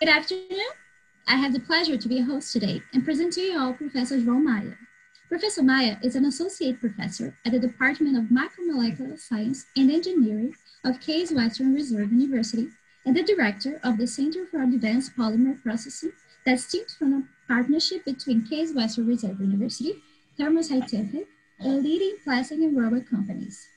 Good afternoon. I have the pleasure to be a host today and present to you all Professor João Maia. Professor Maia is an associate professor at the Department of Micromolecular Science and Engineering of Case Western Reserve University and the director of the Center for Advanced Polymer Processing that stems from a partnership between Case Western Reserve University, Thermoscientific, and leading plastic and rubber companies.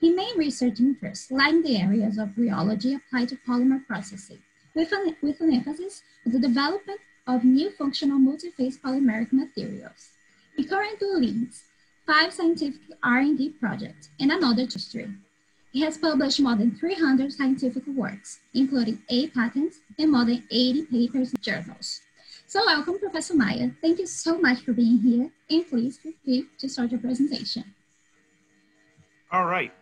His main research interests lie in the areas of rheology applied to polymer processing, with an emphasis on the development of new functional multi-phase polymeric materials. He currently leads 5 scientific R&D projects and another to stream. He has published more than 300 scientific works, including 8 patents and more than 80 papers and journals. So welcome, Professor Maia. Thank you so much for being here, and please feel free to start your presentation. All right.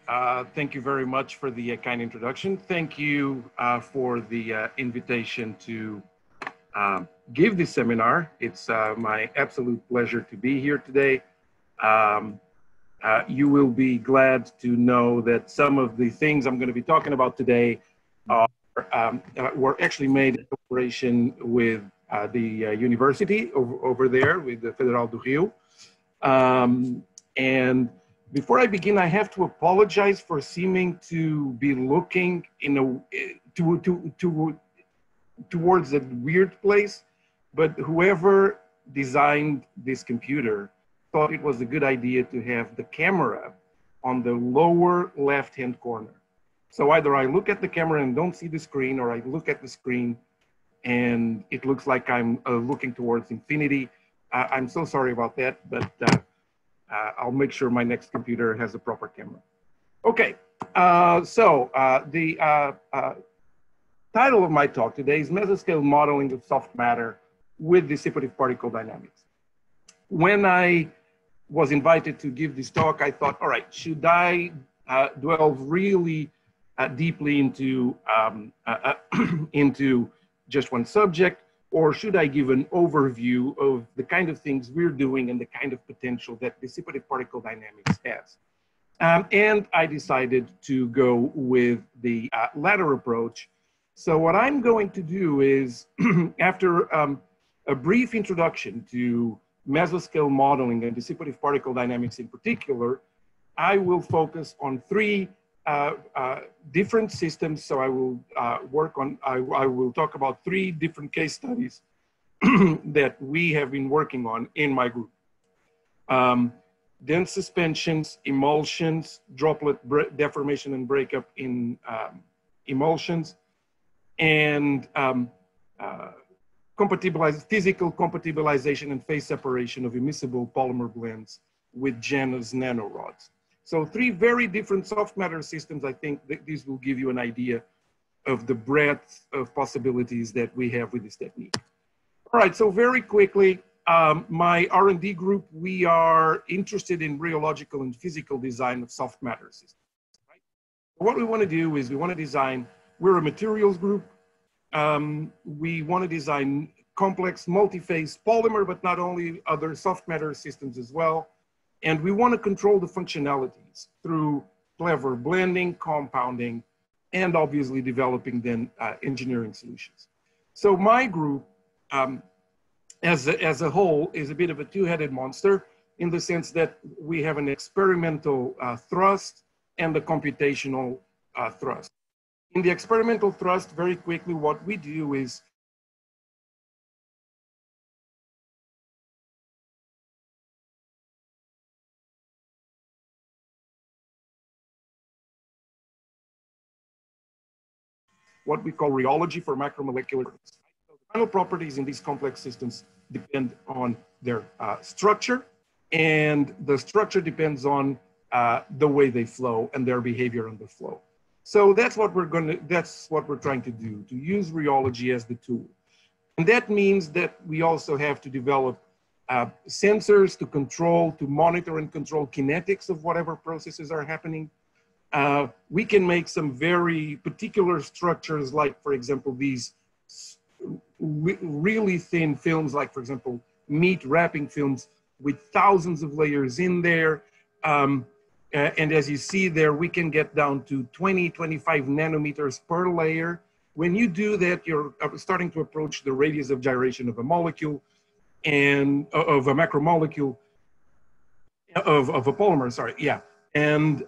Thank you very much for the kind introduction. Thank you for the invitation to give this seminar. It's my absolute pleasure to be here today. You will be glad to know that some of the things I'm going to be talking about today are, were actually made in cooperation with the university over there, with the Federal do Rio. And before I begin, I have to apologize for seeming to be looking in towards a weird place, but whoever designed this computer thought it was a good idea to have the camera on the lower left-hand corner. So either I look at the camera and don't see the screen, or I look at the screen and it looks like I'm looking towards infinity. I'm so sorry about that, but I'll make sure my next computer has a proper camera. Okay, so the title of my talk today is Mesoscale Modeling of Soft Matter with Dissipative Particle Dynamics. When I was invited to give this talk, I thought, all right, should I delve really deeply into just one subject, or should I give an overview of the kind of things we're doing and the kind of potential that dissipative particle dynamics has? And I decided to go with the latter approach. So what I'm going to do is, after a brief introduction to mesoscale modeling and dissipative particle dynamics in particular, I will focus on 3 different systems. So I will I will talk about 3 different case studies that we have been working on in my group. Dense suspensions, emulsions, droplet deformation and breakup in emulsions, and physical compatibilization and phase separation of immiscible polymer blends with Janus nanorods. So 3 very different soft matter systems. I think that these will give you an idea of the breadth of possibilities that we have with this technique. All right, so very quickly, my R&D group, we are interested in rheological and physical design of soft matter systems. Right? What we want to do is we want to design, we're a materials group. We want to design complex multi-phase polymer, but not only other soft matter systems as well. And we want to control the functionalities through clever blending, compounding, and obviously developing then engineering solutions. So my group as a whole is a bit of a two-headed monster in the sense that we have an experimental thrust and a computational thrust. In the experimental thrust, very quickly, what we do is what we call rheology for macromolecular. So the final properties in these complex systems depend on their structure, and the structure depends on the way they flow and their behavior on the flow. So that's what we're going to, that's what we're trying to do, to use rheology as the tool. And that means that we also have to develop sensors to control, to monitor and control kinetics of whatever processes are happening. We can make some very particular structures, like, for example, these really thin films, like, for example, meat wrapping films with thousands of layers in there. And as you see there, we can get down to 20, 25 nanometers per layer. When you do that, you're starting to approach the radius of gyration of a molecule and of a macromolecule, of a polymer, sorry, yeah. And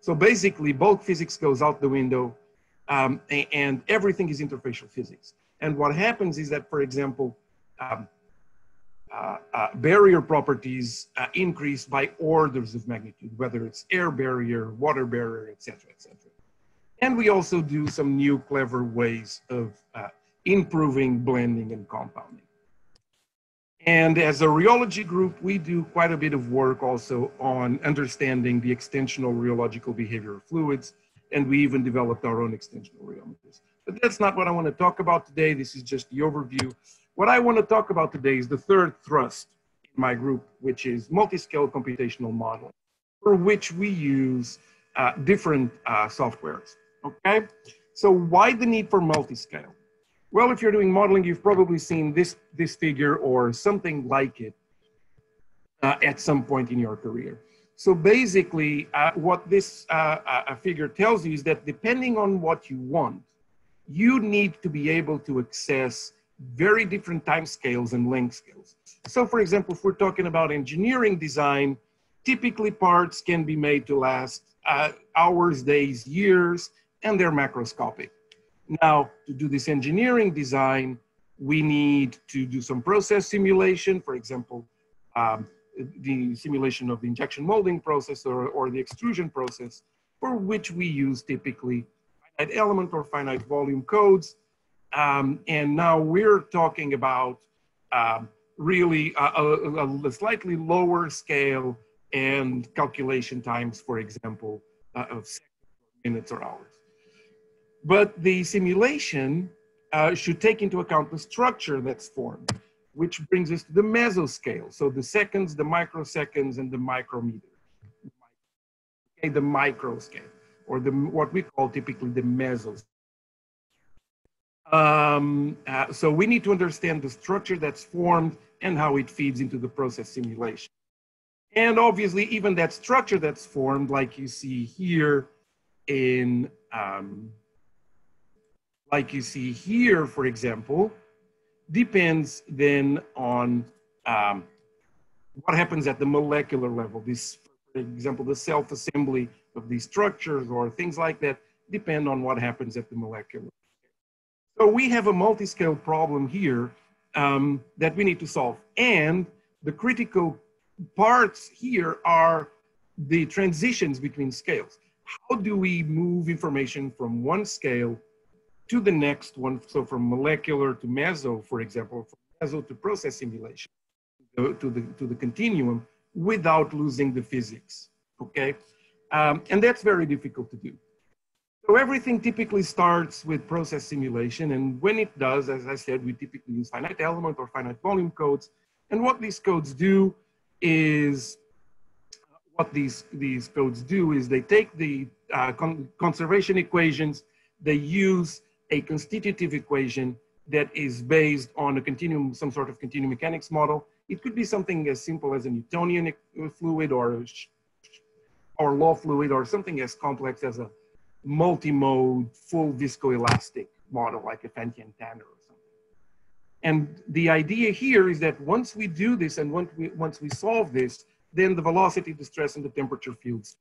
so basically bulk physics goes out the window and everything is interfacial physics. And what happens is that, for example, barrier properties increase by orders of magnitude, whether it's air barrier, water barrier, etc., etc. And we also do some new clever ways of improving blending and compounding. And as a rheology group, we do quite a bit of work also on understanding the extensional rheological behavior of fluids, and we even developed our own extensional rheometers. But that's not what I want to talk about today. This is just the overview. What I want to talk about today is the third thrust in my group, which is multi-scale computational modeling, for which we use different softwares, okay? So why the need for multi-scale? Well, if you're doing modeling, you've probably seen this figure or something like it at some point in your career. So basically, what this figure tells you is that depending on what you want, you need to be able to access very different time scales and length scales. So for example, if we're talking about engineering design, typically parts can be made to last hours, days, years, and they're macroscopic. Now, to do this engineering design, we need to do some process simulation, for example, the simulation of the injection molding process or the extrusion process, for which we use typically finite element or finite volume codes. And now we're talking about really a slightly lower scale and calculation times, for example, of seconds, minutes, or hours. But the simulation should take into account the structure that's formed, which brings us to the mesoscale. So the seconds, the microseconds, and the micrometer. Okay, the microscale, or the, what we call typically the mesoscale. So we need to understand the structure that's formed and how it feeds into the process simulation. And obviously, even that structure that's formed, like you see here in, for example, depends then on what happens at the molecular level. This, for example, the self-assembly of these structures or things like that depend on what happens at the molecular level. So we have a multi-scale problem here that we need to solve. And the critical parts here are the transitions between scales. How do we move information from one scale to the next one, so from molecular to meso, for example, from meso to process simulation, to the continuum, without losing the physics, okay? And that's very difficult to do. So everything typically starts with process simulation, and when it does, as I said, we typically use finite element or finite volume codes, and what these codes do is, they take the conservation equations, they use a constitutive equation that is based on a continuum, some sort of continuum mechanics model. It could be something as simple as a Newtonian fluid or law fluid, or something as complex as a multi-mode full viscoelastic model like a Phan-Thien Tanner or something. And the idea here is that once we do this and once we solve this, then the velocity, the stress, and the temperature fields.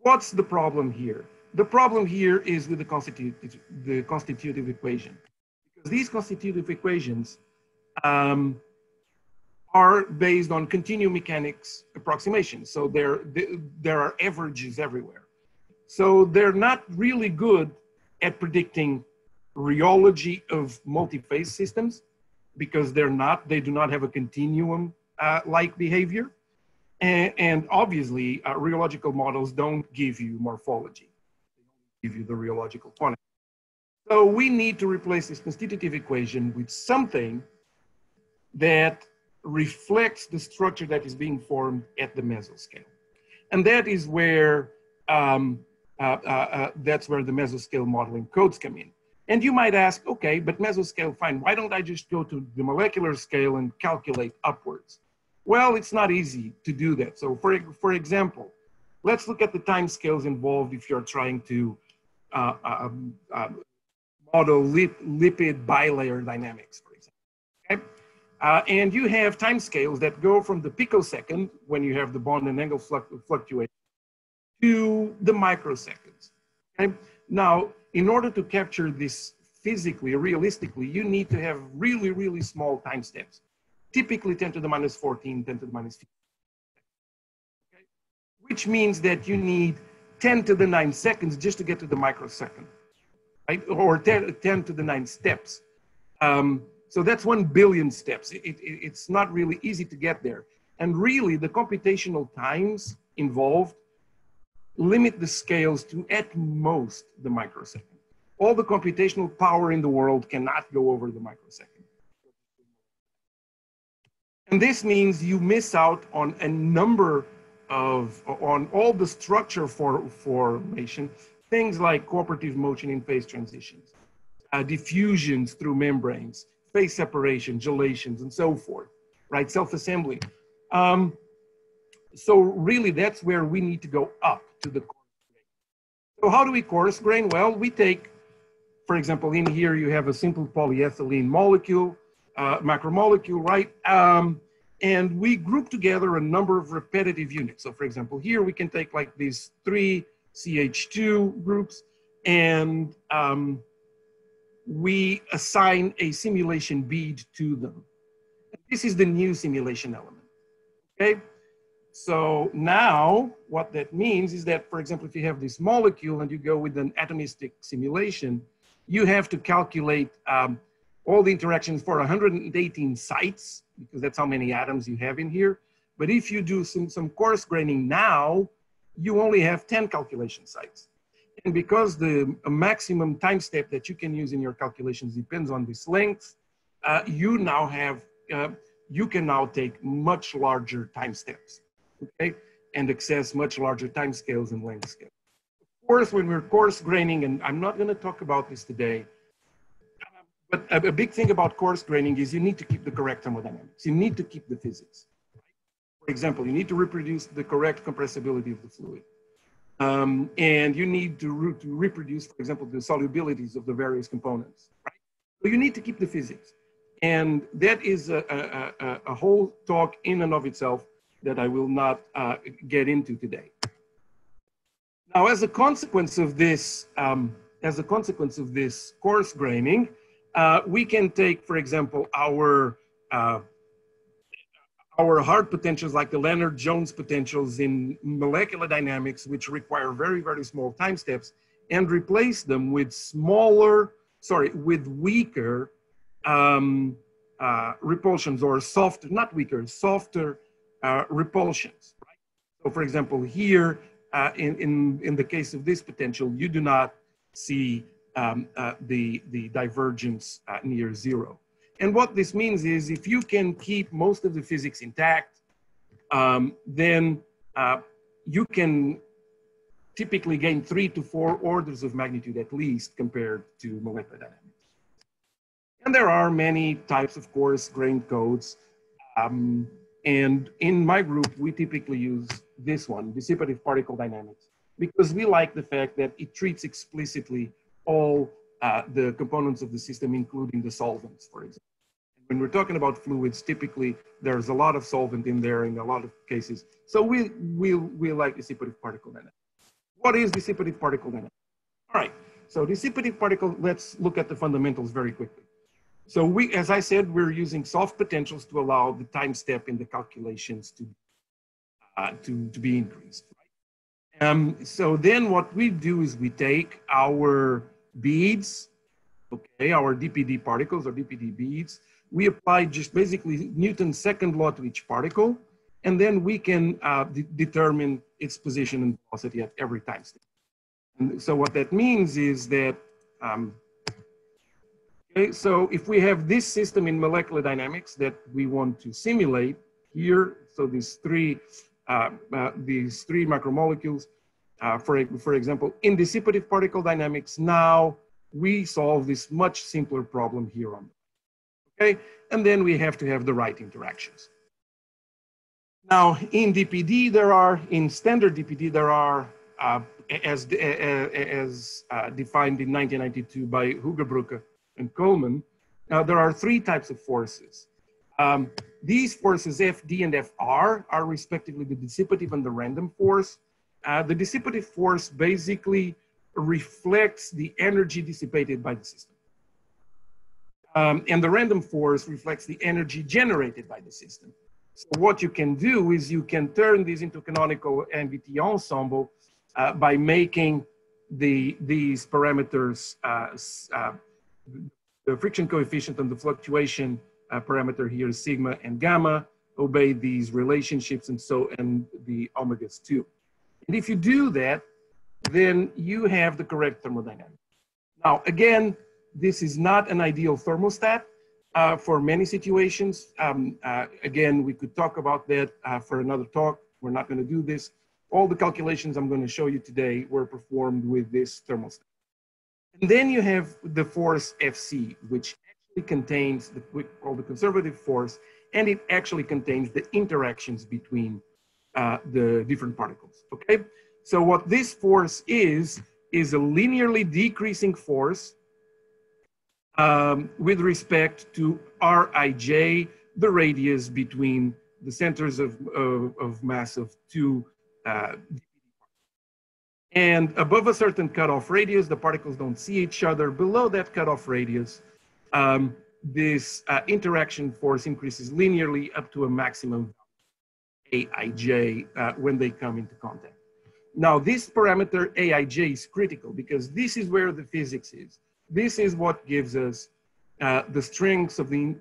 What's the problem here? The problem here is with the constitutive equation. Because these constitutive equations are based on continuum mechanics approximations. So there are averages everywhere. So they're not really good at predicting rheology of multi-phase systems because they do not have a continuum like behavior. And obviously, rheological models don't give you morphology. They give you the rheological quantity. So we need to replace this constitutive equation with something that reflects the structure that is being formed at the mesoscale. And that is where the mesoscale modeling codes come in. And you might ask, okay, but mesoscale, fine, why don't I just go to the molecular scale and calculate upwards? Well, it's not easy to do that. So for example, let's look at the time scales involved if you're trying to model lipid bilayer dynamics, for example. Okay? And you have time scales that go from the picosecond, when you have the bond and angle fluctuation, to the microseconds. Okay? Now, in order to capture this physically, realistically, you need to have really, really small time steps, typically 10 to the minus 14, 10 to the minus 15. Okay? Which means that you need 10 to the 9 seconds just to get to the microsecond, right? Or 10 to the 9 steps. So that's 1 billion steps. It's not really easy to get there. And really, the computational times involved limit the scales to at most the microsecond. All the computational power in the world cannot go over the microsecond. And this means you miss out on a number of, on all the structure for formation, things like cooperative motion in phase transitions, diffusions through membranes, phase separation, gelations, and so forth, right? Self-assembly. So really, that's where we need to go up to the coarse grain. So how do we coarse grain? Well, we take, for example, in here you have a simple polyethylene molecule, macromolecule, right? And we group together a number of repetitive units. So for example, here we can take like these 3 CH2 groups, and we assign a simulation bead to them. And this is the new simulation element, okay? So now what that means is that, for example, if you have this molecule and you go with an atomistic simulation, you have to calculate all the interactions for 118 sites, because that's how many atoms you have in here. But if you do some coarse graining now, you only have 10 calculation sites. And because the maximum time step that you can use in your calculations depends on this length, you now have, you can now take much larger time steps, okay? And access much larger time scales and length scales. Of course, when we're coarse graining, and I'm not gonna talk about this today, but a big thing about coarse graining is you need to keep the correct thermodynamics. You need to keep the physics. For example, you need to reproduce the correct compressibility of the fluid. And you need to reproduce, for example, the solubilities of the various components. Right? So you need to keep the physics. And that is a whole talk in and of itself that I will not get into today. Now, as a consequence of this, coarse graining, we can take, for example, our hard potentials like the Leonard-Jones potentials in molecular dynamics, which require very, very small time steps, and replace them with weaker repulsions, or softer, not weaker, softer repulsions. Right? So for example, here, in the case of this potential, you do not see the divergence near zero. And what this means is if you can keep most of the physics intact, then you can typically gain 3 to 4 orders of magnitude at least compared to molecular dynamics. And there are many types of coarse grain codes. And in my group, we typically use this one, Dissipative Particle Dynamics, because we like the fact that it treats explicitly all the components of the system, including the solvents, for example. When we're talking about fluids, typically there's a lot of solvent in there in a lot of cases. So we like dissipative particle dynamics. What is dissipative particle dynamics? All right, so dissipative particle, let's look at the fundamentals very quickly. So we, as I said, we're using soft potentials to allow the time step in the calculations to be increased. So then what we do is we take our beads, okay, our DPD particles or DPD beads. We apply just basically Newton's second law to each particle, and then we can determine its position and velocity at every time step. And so what that means is that, okay, so if we have this system in molecular dynamics that we want to simulate here, so these three macromolecules, for example, in dissipative particle dynamics, now we solve this much simpler problem here on, okay? And then we have to have the right interactions. Now in standard DPD, there are as defined in 1992 by Hoogerbrugge and Coleman, there are three types of forces. These forces, FD and FR, are respectively the dissipative and the random force. The dissipative force basically reflects the energy dissipated by the system. And the random force reflects the energy generated by the system. So what you can do is you can turn these into canonical NVT ensemble by making these parameters, the friction coefficient and the fluctuation parameter here is sigma and gamma, obey these relationships and so, and the omegas too. And if you do that, then you have the correct thermodynamics. Now, again, this is not an ideal thermostat for many situations. Again, we could talk about that for another talk. We're not going to do this. All the calculations I'm going to show you today were performed with this thermostat. And then you have the force FC, which actually contains what we call the conservative force, and it actually contains the interactions between the different particles, okay? So what this force is a linearly decreasing force with respect to Rij, the radius between the centers of mass of two. And above a certain cutoff radius, the particles don't see each other. Below that cutoff radius, this interaction force increases linearly up to a maximum Aij when they come into contact. Now, this parameter Aij is critical because this is where the physics is. This is what gives us the strength of the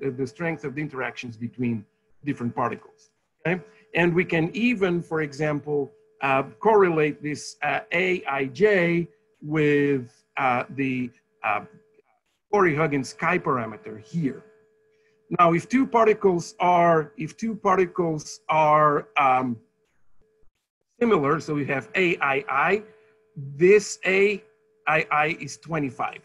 interactions between different particles. Okay? And we can even, for example, correlate this Aij with the Flory-Huggins chi parameter here. Now, if two particles are similar, so we have Aii, this Aii is 25.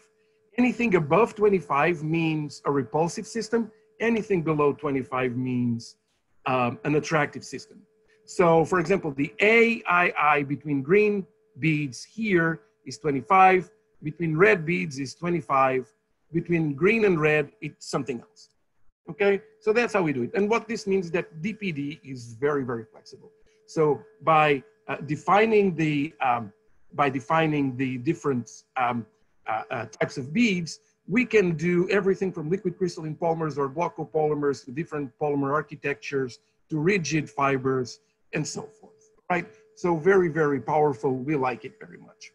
Anything above 25 means a repulsive system. Anything below 25 means an attractive system. So, for example, the Aii between green beads here is 25, between red beads is 25, between green and red, it's something else. Okay, so that's how we do it. And what this means is that DPD is very, very flexible. So by defining the different types of beads, we can do everything from liquid crystalline polymers or block copolymers to different polymer architectures to rigid fibers and so forth, right? So very, very powerful. We like it very much.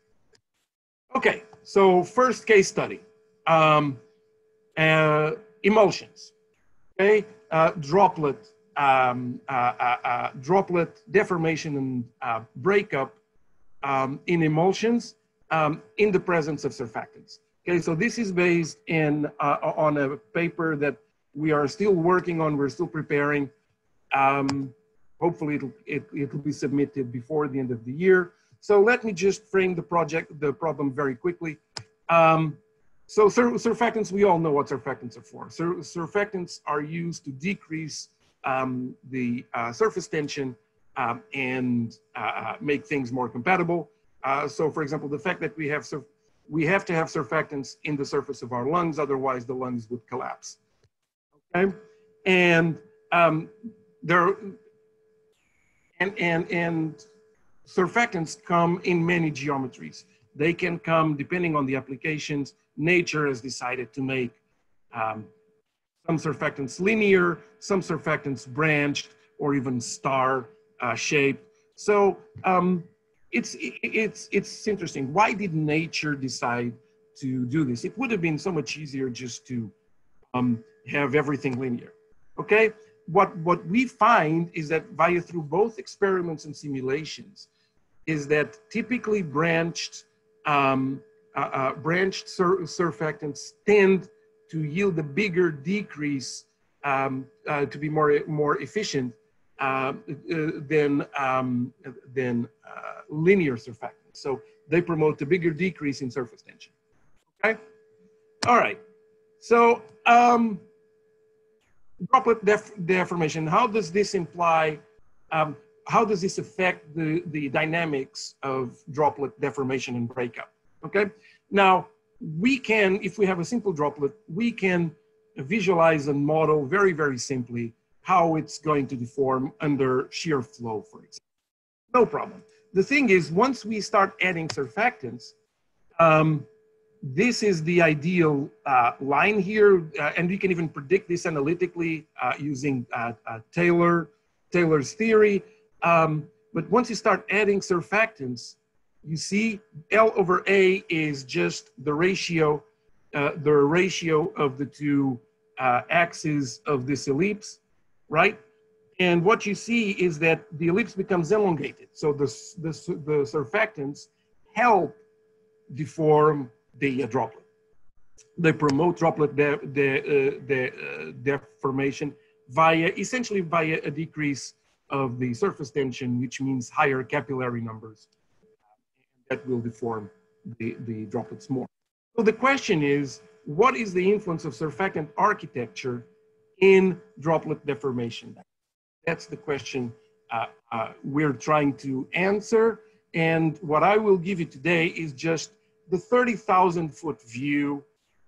Okay, so first case study, emulsions, okay? Droplet deformation and breakup in emulsions in the presence of surfactants. Okay, so this is based in, on a paper that we are still working on, we're still preparing. Hopefully it'll be submitted before the end of the year. So let me just frame the problem very quickly. So surfactants, we all know what surfactants are for. Surfactants are used to decrease the surface tension and make things more compatible. So for example, the fact that we have to have surfactants in the surface of our lungs, otherwise the lungs would collapse, okay? And surfactants come in many geometries. They can come, depending on the applications, nature has decided to make some surfactants linear, some surfactants branched, or even star shaped. So, It's interesting. Why did nature decide to do this? It would have been so much easier just to have everything linear, okay? What we find is that via through both experiments and simulations is that typically branched surfactants tend to yield a bigger decrease to be more efficient than linear surfactants. So they promote a bigger decrease in surface tension, okay? All right, so droplet deformation, how does this imply how does this affect the dynamics of droplet deformation and breakup, okay? Now, we can, if we have a simple droplet, we can visualize and model very, very simply how it's going to deform under shear flow, for example. No problem. The thing is, once we start adding surfactants, this is the ideal line here, and we can even predict this analytically using Taylor's theory. But once you start adding surfactants, you see L over A is just the ratio of the two axes of this ellipse, right? And what you see is that the ellipse becomes elongated. So the surfactants help deform the droplet. They promote droplet deformation via, essentially via a decrease of the surface tension, which means higher capillary numbers that will deform the droplets more. So the question is, what is the influence of surfactant architecture in droplet deformation? That's the question we're trying to answer. And what I will give you today is just the 30,000-foot view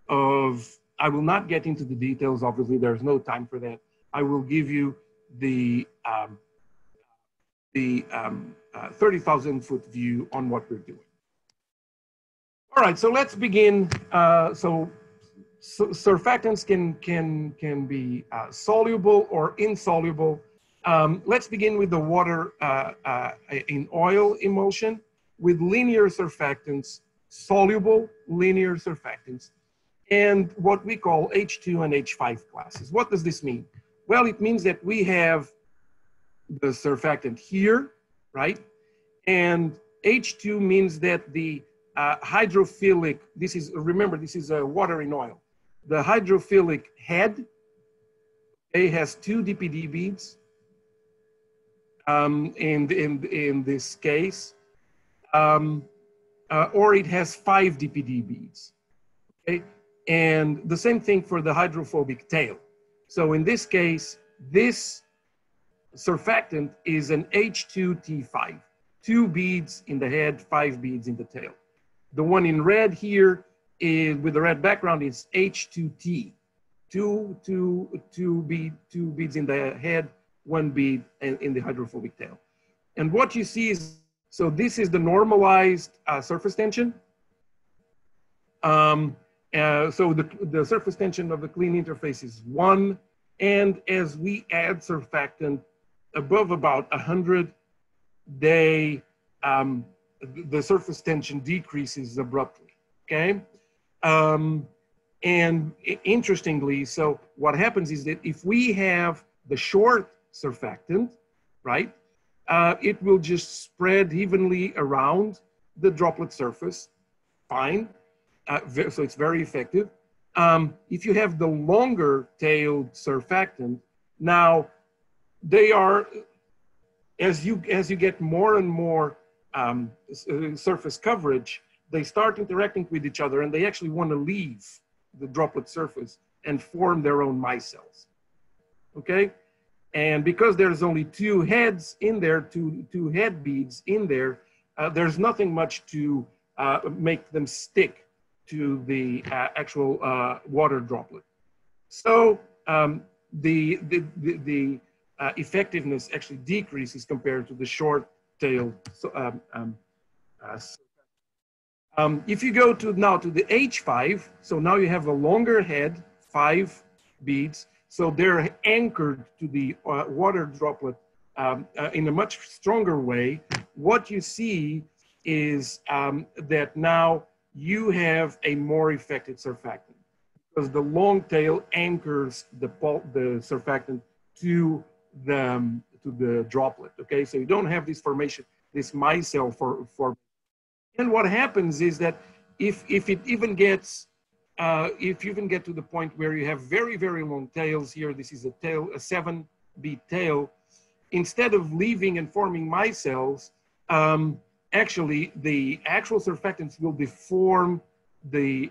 of, I will not get into the details, obviously, there's no time for that. I will give you the 30,000-foot view on what we're doing. All right, so let's begin. So surfactants can be soluble or insoluble. Let's begin with the water in oil emulsion with linear surfactants, soluble linear surfactants, and what we call H2 and H5 classes. What does this mean? Well, it means that we have the surfactant here, right? And H2 means that the hydrophilic, this is, remember, this is a water in oil. The hydrophilic head, okay, has two DPD beads in this case, or it has 5 DPD beads, okay? And the same thing for the hydrophobic tail. So in this case, this surfactant is an H2T5, 2 beads in the head, 5 beads in the tail. The one in red here is, with the red background, is H2T, two beads in the head, 1 bead in the hydrophobic tail. And what you see is, so this is the normalized surface tension. So the surface tension of the clean interface is 1. And as we add surfactant above about 100, the surface tension decreases abruptly, okay? And interestingly, so what happens is that if we have the short surfactant, right, it will just spread evenly around the droplet surface, fine. So it's very effective. If you have the longer-tailed surfactant, now they are, as you get more and more surface coverage, they start interacting with each other and they actually want to leave the droplet surface and form their own micelles, okay? And because there's only 2 heads in there, two head beads in there, there's nothing much to make them stick to the actual water droplet. So the effectiveness actually decreases compared to the short tail. So, if you go to now to the H5, so now you have a longer head, 5 beads. So they're anchored to the water droplet in a much stronger way. What you see is that now you have a more effective surfactant because the long tail anchors the surfactant to the droplet, okay? So you don't have this formation, this micelle for. And what happens is that if it even gets, if you even get to the point where you have very, very long tails here, this is a tail, a 7-bead tail, instead of leaving and forming micelles, actually the actual surfactants will deform the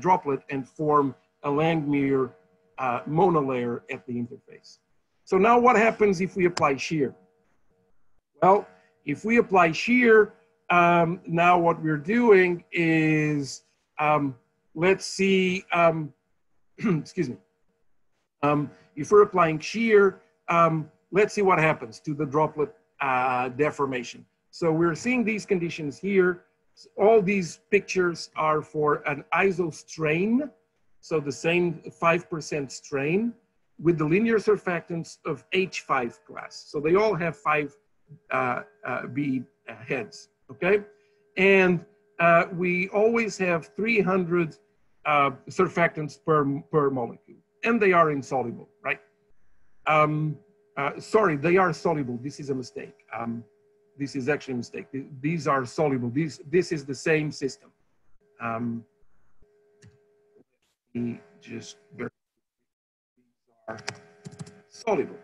droplet and form a Langmuir monolayer at the interface. So now what happens if we apply shear? Well, if we apply shear, now what we're doing is, let's see, excuse me. If we're applying shear, let's see what happens to the droplet deformation. So we're seeing these conditions here. So all these pictures are for an isostrain, so the same 5% strain with the linear surfactants of H5 class. So they all have 5 B heads, okay? And we always have 300 surfactants per molecule, and they are insoluble, right? Sorry, they are soluble. This is a mistake. This is actually a mistake. These are soluble. This is the same system. Let me just verify. These are soluble.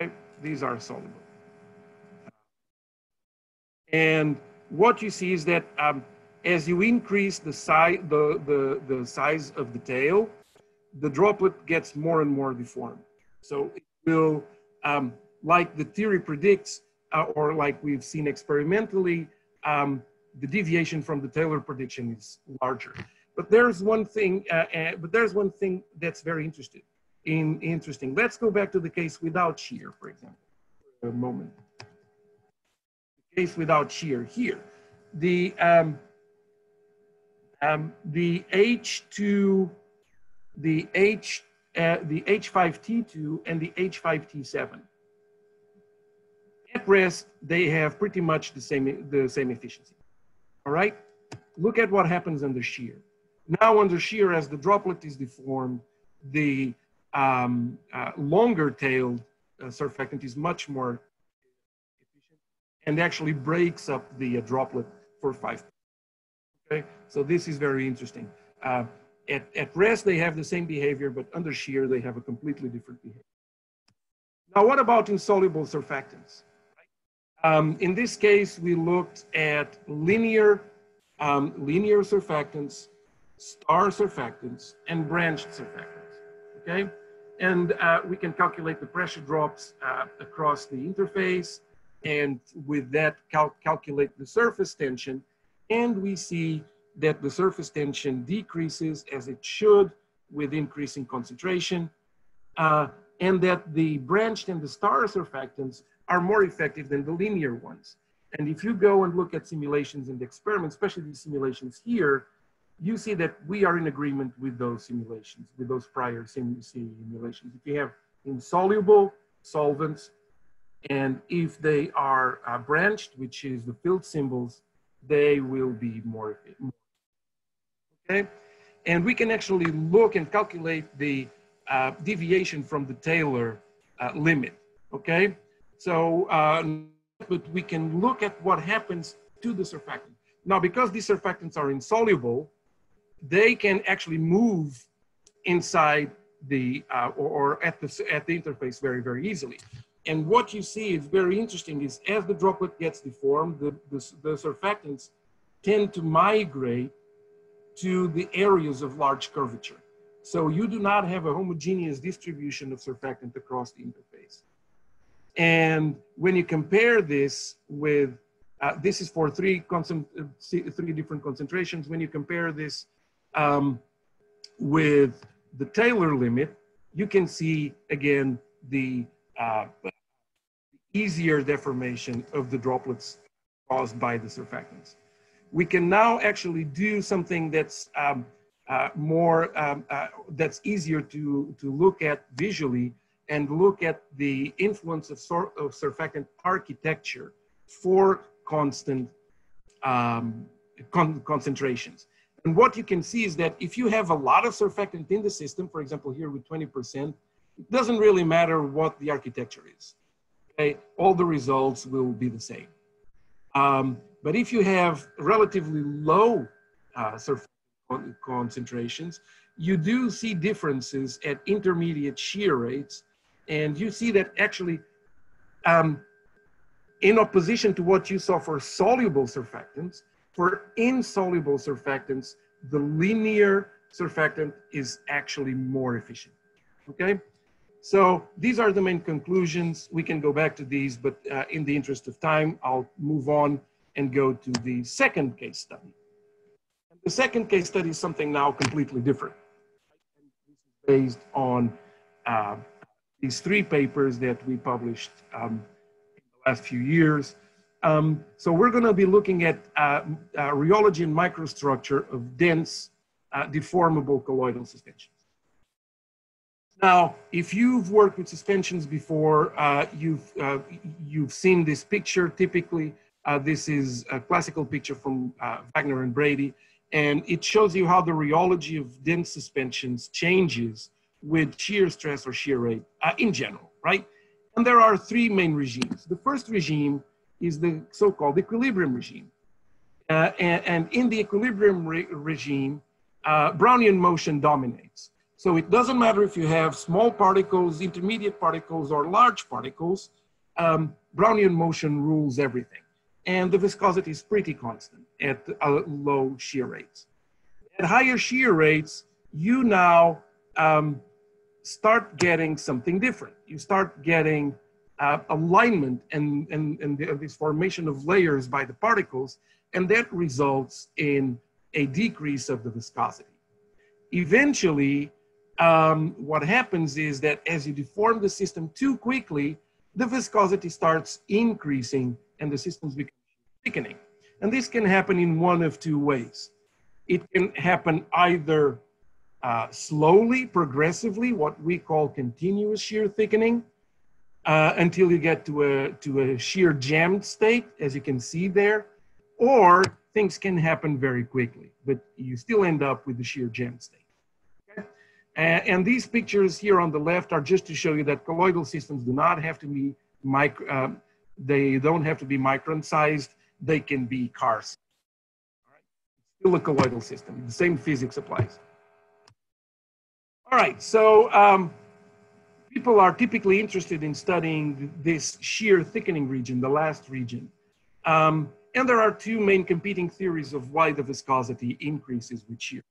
Okay, these are soluble. And what you see is that as you increase the size of the tail, the droplet gets more and more deformed. So it will, like the theory predicts, or like we've seen experimentally, the deviation from the Taylor prediction is larger. But there's one thing. That's very interesting. Let's go back to the case without shear, for example, for a moment. The case without shear here, the H2, the H2. The H5T2 and the H5T7. At rest, they have pretty much the same efficiency. All right? Look at what happens under shear. Now under shear, as the droplet is deformed, the longer-tailed surfactant is much more efficient and actually breaks up the droplet for 5%. Okay? So this is very interesting. At rest, they have the same behavior, but under shear, they have a completely different behavior. Now, what about insoluble surfactants? In this case, we looked at linear surfactants, star surfactants, and branched surfactants, okay? And we can calculate the pressure drops across the interface, and with that, calculate the surface tension, and we see that the surface tension decreases as it should with increasing concentration, and that the branched and the star surfactants are more effective than the linear ones. And if you go and look at simulations and experiments, especially these simulations here, you see that we are in agreement with those simulations, with those prior simulations. If you have insoluble solvents, and if they are branched, which is the field symbols, they will be more efficient. Okay, and we can actually look and calculate the deviation from the Taylor limit, okay? So, but we can look at what happens to the surfactant. Now, because these surfactants are insoluble, they can actually move inside the, or at the interface very, very easily. And what you see is very interesting is as the droplet gets deformed, the surfactants tend to migrate to the areas of large curvature. So you do not have a homogeneous distribution of surfactant across the interface. And when you compare this with, this is for three different concentrations. When you compare this with the Taylor limit, you can see again the easier deformation of the droplets caused by the surfactants. We can now actually do something that's that's easier to look at visually and look at the influence of surfactant architecture for constant concentrations. And what you can see is that if you have a lot of surfactant in the system, for example, here with 20%, it doesn't really matter what the architecture is. Okay? All the results will be the same. But if you have relatively low surface concentrations, you do see differences at intermediate shear rates. And you see that actually, in opposition to what you saw for soluble surfactants, for insoluble surfactants, the linear surfactant is actually more efficient. Okay? So these are the main conclusions. We can go back to these, but in the interest of time, I'll move on and go to the second case study. The second case study is something now completely different. Based on these three papers that we published in the last few years. So we're gonna be looking at rheology and microstructure of dense deformable colloidal suspensions. Now, if you've worked with suspensions before, you've seen this picture typically. This is a classical picture from Wagner and Brady, and it shows you how the rheology of dense suspensions changes with shear stress or shear rate in general, right? And there are three main regimes. The first regime is the so-called equilibrium regime. And in the equilibrium regime, Brownian motion dominates. So it doesn't matter if you have small particles, intermediate particles, or large particles, Brownian motion rules everything. And the viscosity is pretty constant at low shear rates. At higher shear rates, you now start getting something different. You start getting alignment and this formation of layers by the particles, and that results in a decrease of the viscosity. Eventually, what happens is that as you deform the system too quickly, the viscosity starts increasing and the systems become thickening. And this can happen in one of two ways. It can happen either slowly, progressively, what we call continuous shear thickening, until you get to a shear jammed state, as you can see there, or things can happen very quickly, but you still end up with the shear jammed state. Okay? And these pictures here on the left are just to show you that colloidal systems do not have to be micron sized, they can be car sized. All right. It's still a colloidal system, the same physics applies. All right, so people are typically interested in studying this shear thickening region, the last region. And there are two main competing theories of why the viscosity increases with shear.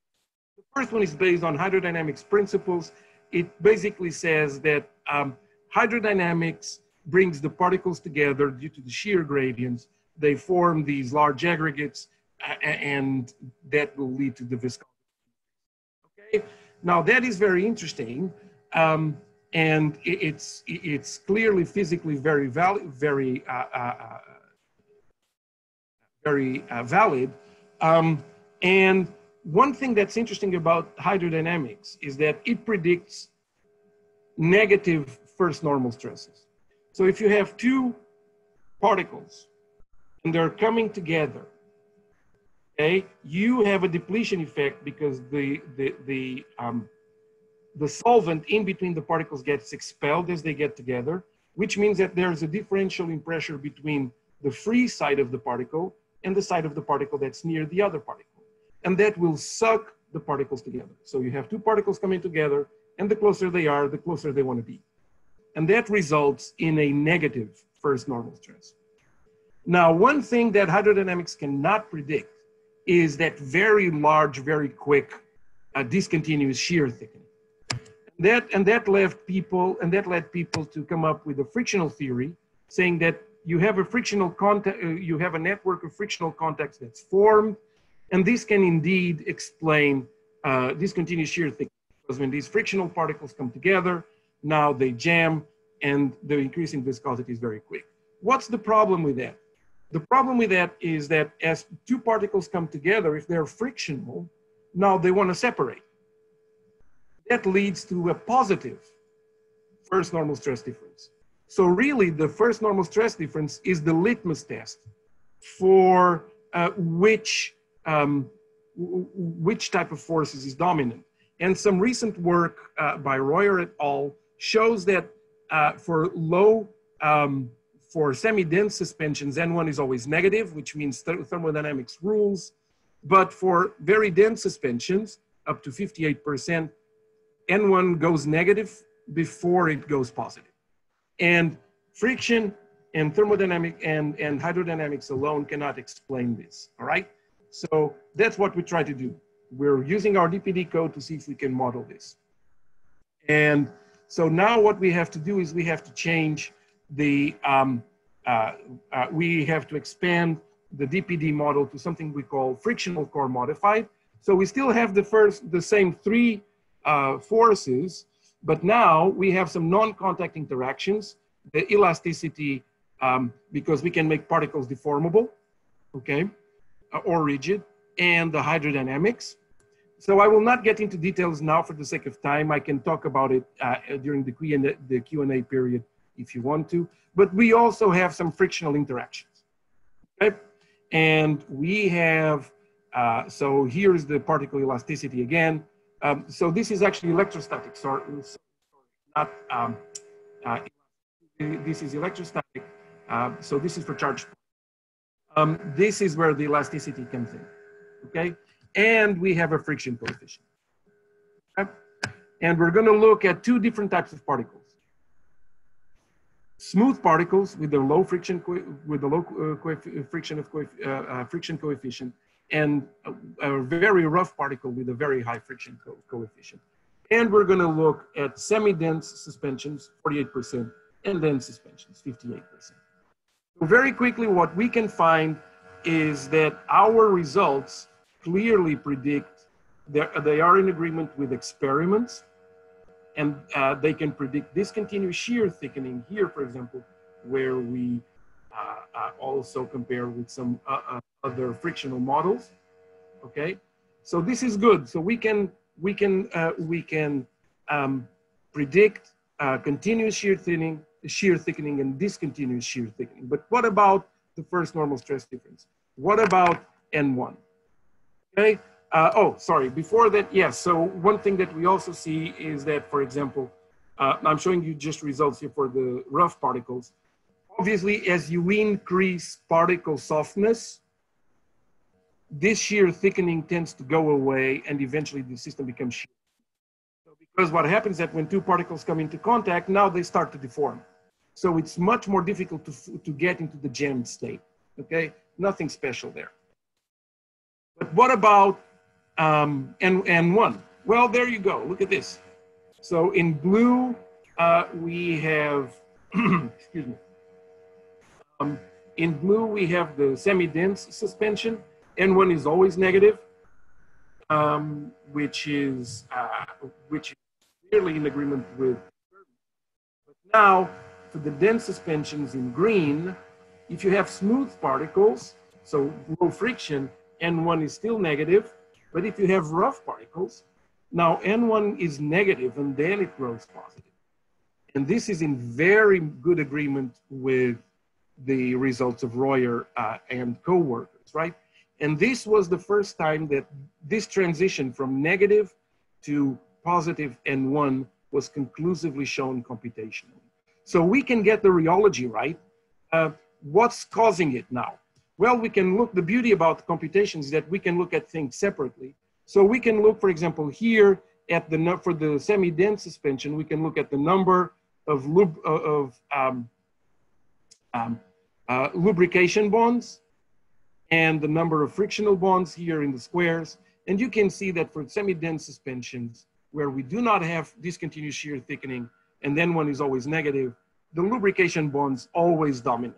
The first one is based on hydrodynamics principles. It basically says that hydrodynamics brings the particles together due to the shear gradients. They form these large aggregates, and that will lead to the viscosity. Okay, now that is very interesting, and it's clearly physically very valid. And one thing that's interesting about hydrodynamics is that it predicts negative first normal stresses. So if you have two particles and they're coming together, okay, you have a depletion effect because the solvent in between the particles gets expelled as they get together, which means that there's a differential in pressure between the free side of the particle and the side of the particle that's near the other particle. And that will suck the particles together. So you have two particles coming together, and the closer they are, the closer they want to be. And that results in a negative first normal stress. Now, one thing that hydrodynamics cannot predict is that very large, very quick, discontinuous shear thickening. That led people to come up with a frictional theory, saying that you have a frictional contact, you have a network of frictional contacts that's formed, and this can indeed explain discontinuous shear thickening. Because when these frictional particles come together, now they jam, and the increase in viscosity is very quick. What's the problem with that? The problem with that is that as two particles come together, if they're frictional, now they want to separate. That leads to a positive first normal stress difference. So really, the first normal stress difference is the litmus test for which type of forces is dominant. And some recent work by Royer et al. Shows that for semi-dense suspensions, N1 is always negative, which means thermodynamics rules. But for very dense suspensions, up to 58%, N1 goes negative before it goes positive. And friction and thermodynamics and hydrodynamics alone cannot explain this, all right? So that's what we try to do. We're using our DPD code to see if we can model this. And So now what we have to do is we have to change the, we have to expand the DPD model to something we call frictional core modified. So we still have the same three forces, but now we have some non-contact interactions, the elasticity, because we can make particles deformable, okay, or rigid, and the hydrodynamics. So I will not get into details now for the sake of time. I can talk about it during the Q&A period if you want to, but we also have some frictional interactions, okay? And we have, so here's the particle elasticity again. So this is actually electrostatic, sorry, not, this is electrostatic. So this is for charge. This is where the elasticity comes in, okay? And we have a friction coefficient. Okay? And we're gonna look at two different types of particles. Smooth particles with the low friction, friction coefficient, and a very rough particle with a very high friction coefficient. And we're gonna look at semi-dense suspensions, 48%, and dense suspensions, 58%. So very quickly, what we can find is that our results clearly predict, they are in agreement with experiments, and they can predict discontinuous shear thickening here, for example, where we also compare with some other frictional models, okay? So this is good. So we can predict continuous shear thickening and discontinuous shear thickening. But what about the first normal stress difference? What about N1, okay? Oh, sorry, before that, yes. So one thing that we also see is that, for example, I'm showing you just results here for the rough particles. Obviously, as you increase particle softness, this shear thickening tends to go away and eventually the system becomes shear. So because what happens is that when two particles come into contact, now they start to deform. So it's much more difficult to get into the jammed state, okay? Nothing special there. But what about N1? Well, there you go, look at this. So in blue, we have, excuse me. In blue, we have the semi-dense suspension. N1 is always negative, which is clearly in agreement with. But now, for the dense suspensions in green, if you have smooth particles, so low friction, N1 is still negative, but if you have rough particles, now N1 is negative and then it grows positive. And this is in very good agreement with the results of Royer and co-workers, right? And this was the first time that this transition from negative to positive N1 was conclusively shown computationally. So we can get the rheology right. What's causing it now? Well, we can look, the beauty about computations is that we can look at things separately. So we can look, for example, here at the, for the semi-dense suspension, we can look at the number of, lubrication bonds and the number of frictional bonds here in the squares. And you can see that for semi-dense suspensions, where we do not have discontinuous shear thickening, and then one is always negative, the lubrication bonds always dominate.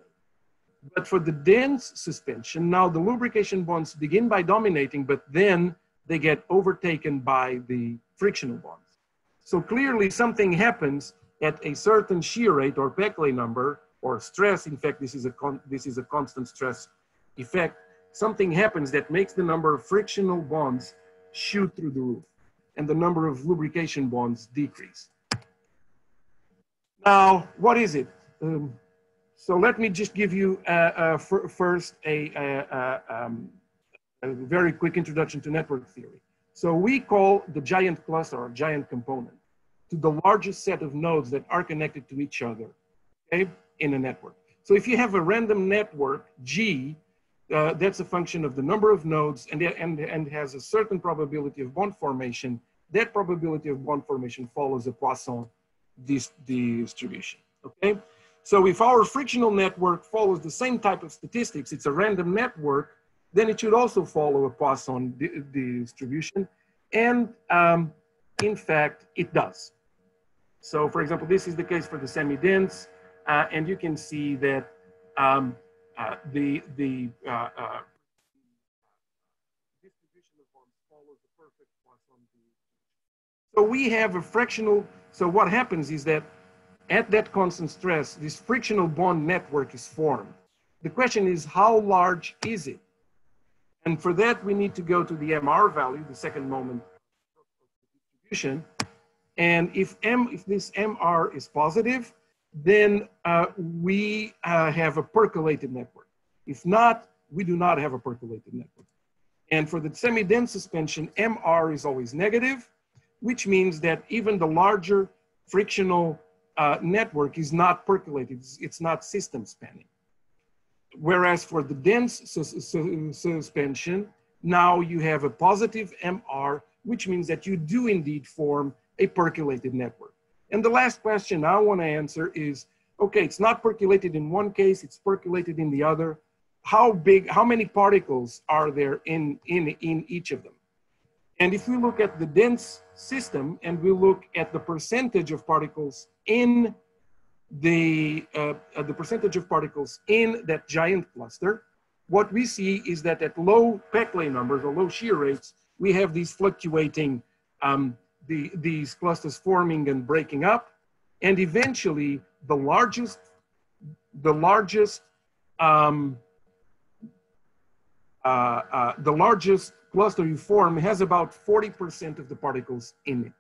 But for the dense suspension, now the lubrication bonds begin by dominating, but then they get overtaken by the frictional bonds. So clearly something happens at a certain shear rate or Peclet number or stress. In fact, this is a constant stress effect. Something happens that makes the number of frictional bonds shoot through the roof and the number of lubrication bonds decrease. Now, what is it? So let me just give you first a very quick introduction to network theory. So we call the giant cluster or giant component to the largest set of nodes that are connected to each other, okay, in a network. So if you have a random network, G, that's a function of the number of nodes and has a certain probability of bond formation. That probability of bond formation follows a Poisson distribution, okay? So if our frictional network follows the same type of statistics, it's a random network, then it should also follow a Poisson distribution. And in fact, it does. So for example, this is the case for the semi-dense, and you can see that the distribution of forms follows the perfect Poisson distribution. So we have a fractional, so what happens is that at that constant stress, this frictional bond network is formed. The question is, how large is it? And for that, we need to go to the MR value, the second moment of the distribution. And if this MR is positive, then we have a percolated network. If not, we do not have a percolated network. And for the semi-dense suspension, MR is always negative, which means that even the larger frictional network is not percolated. It's not system spanning. Whereas for the dense suspension, now you have a positive MR, which means that you do indeed form a percolated network. And the last question I want to answer is, okay, it's not percolated in one case, it's percolated in the other. How big, how many particles are there in each of them? And if we look at the dense system and we look at the percentage of particles in the percentage of particles in that giant cluster, what we see is that at low Peclet numbers or low shear rates, we have these fluctuating these clusters forming and breaking up, and eventually the largest cluster you form has about 40% of the particles in it.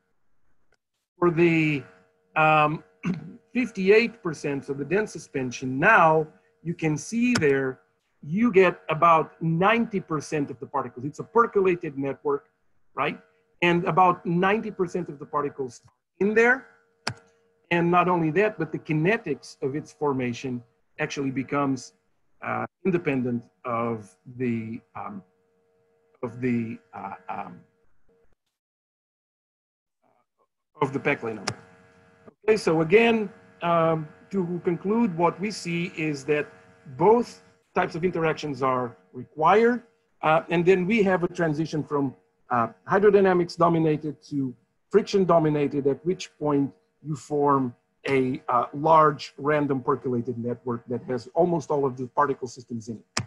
For the 58% of the dense suspension, now you can see there you get about 90% of the particles. It's a percolated network, right? And about 90% of the particles in there. And not only that, but the kinetics of its formation actually becomes independent of the Peclet number. Okay, so again, to conclude, what we see is that both types of interactions are required, and then we have a transition from hydrodynamics dominated to friction dominated, at which point you form a large random percolated network that has almost all of the particle systems in it.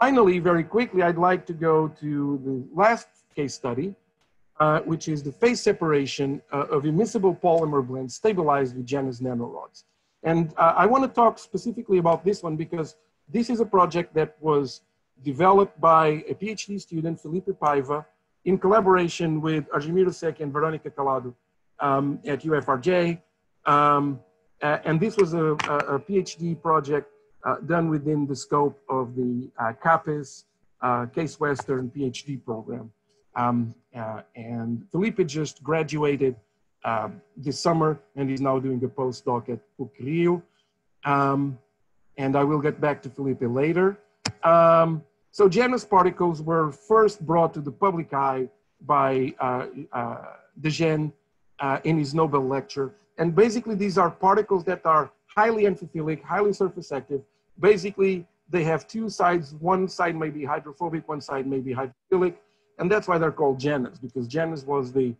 Finally, very quickly, I'd like to go to the last case study, which is the phase separation of immiscible polymer blends stabilized with Janus nanorods. And I want to talk specifically about this one because this is a project that was developed by a PhD student, Felipe Paiva, in collaboration with Argimiro Secchi and Veronica Calado at UFRJ. And this was a PhD project done within the scope of the CAPES, Case Western PhD program. And Felipe just graduated this summer and is now doing a postdoc at PUC-Rio. And I will get back to Felipe later. So Janus particles were first brought to the public eye by de Gennes in his Nobel lecture. And basically these are particles that are highly amphiphilic, highly surface active. Basically they have two sides, one side may be hydrophobic, one side may be hydrophilic. And that's why they're called Janus, because Janus was the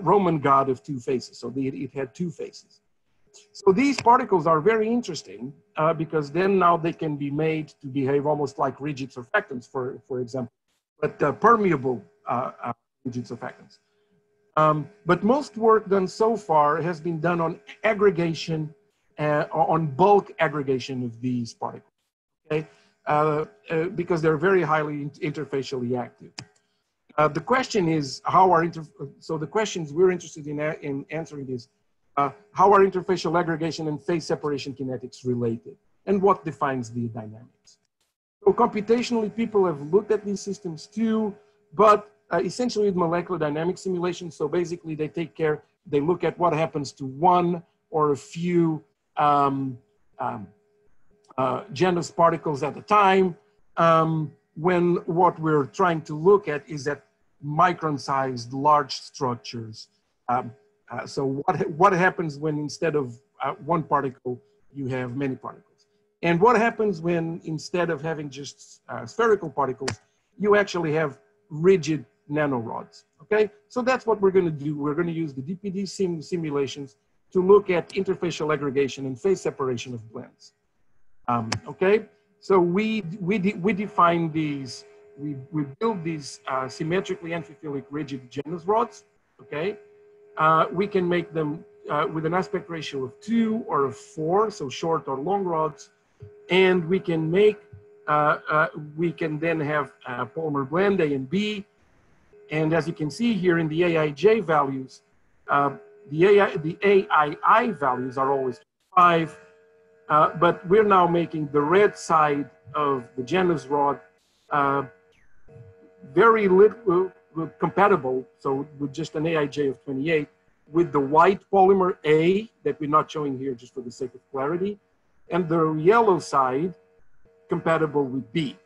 Roman god of two faces. So it had two faces. So these particles are very interesting because then now they can be made to behave almost like rigid surfactants, for example, but permeable rigid surfactants. But most work done so far has been done on aggregation, on bulk aggregation of these particles, okay? Because they're very highly interfacially active. The question is, so the questions we're interested in answering is, how are interfacial aggregation and phase separation kinetics related? And what defines the dynamics? So computationally, people have looked at these systems too, but essentially with molecular dynamic simulations. So basically they look at what happens to one or a few Janus particles at a time, when what we're trying to look at is at micron-sized large structures. So what happens when instead of one particle, you have many particles? And what happens when instead of having just spherical particles, you actually have rigid nanorods. Okay, so that's what we're going to do. We're going to use the DPD simulations to look at interfacial aggregation and phase separation of blends. Okay, so we define these, we build these symmetrically amphiphilic rigid Janus rods. Okay, we can make them with an aspect ratio of 2 or of 4, so short or long rods, and we can make we can then have a polymer blend A and B, and as you can see here in the AIJ values, the AII values are always 5, but we're now making the red side of the Janus rod very little compatible, so with just an AIJ of 28, with the white polymer A that we're not showing here just for the sake of clarity, and the yellow side compatible with B.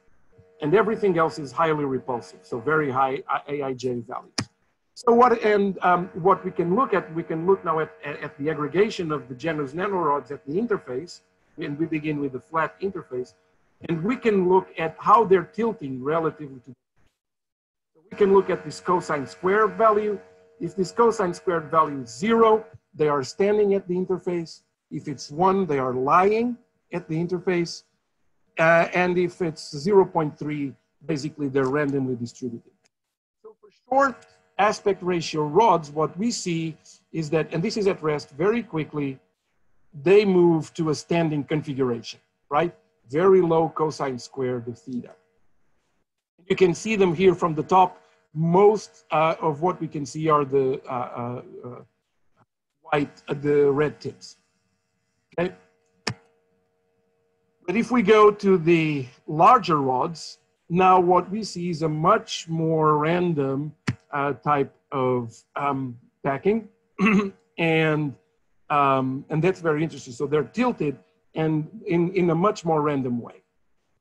And everything else is highly repulsive, so very high AIJ values. So what we can look at, we can look now at the aggregation of the Janus nanorods at the interface, and we begin with the flat interface, and we can look at how they're tilting relatively to. So we can look at this cosine squared value. If this cosine squared value is 0, they are standing at the interface. If it's 1, they are lying at the interface. And if it's 0.3, basically they're randomly distributed. So for short aspect ratio rods, what we see is that, and this is at rest very quickly, they move to a standing configuration, right? Very low cosine squared of theta. You can see them here from the top. Most of what we can see are the red tips, okay? But if we go to the larger rods, now what we see is a much more random type of packing. and that's very interesting. So they're tilted and in a much more random way,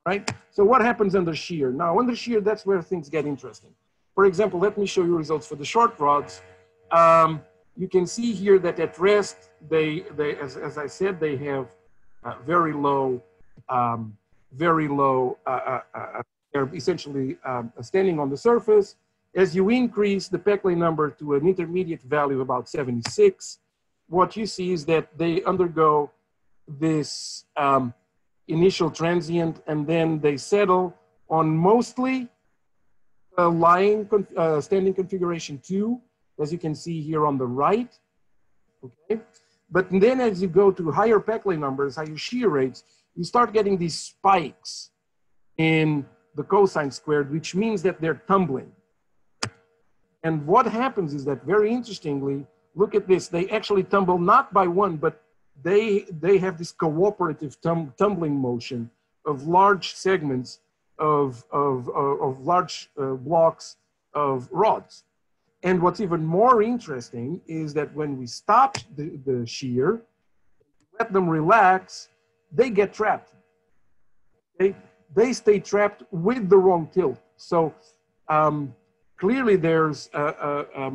right? So what happens under shear? Now under shear, that's where things get interesting. For example, let me show you results for the short rods. You can see here that at rest, as I said, they have they're essentially standing on the surface. As you increase the Peclet number to an intermediate value of about 76, what you see is that they undergo this initial transient, and then they settle on mostly standing configuration 2, as you can see here on the right, okay? But then as you go to higher Peclet numbers, higher shear rates, you start getting these spikes in the cosine squared, which means that they're tumbling. And what happens is that, very interestingly, look at this, they actually tumble not by 1, but they have this cooperative tumbling motion of large segments of large blocks of rods. And what's even more interesting is that when we stop the shear, let them relax, they get trapped. Okay? They stay trapped with the wrong tilt. So clearly there's a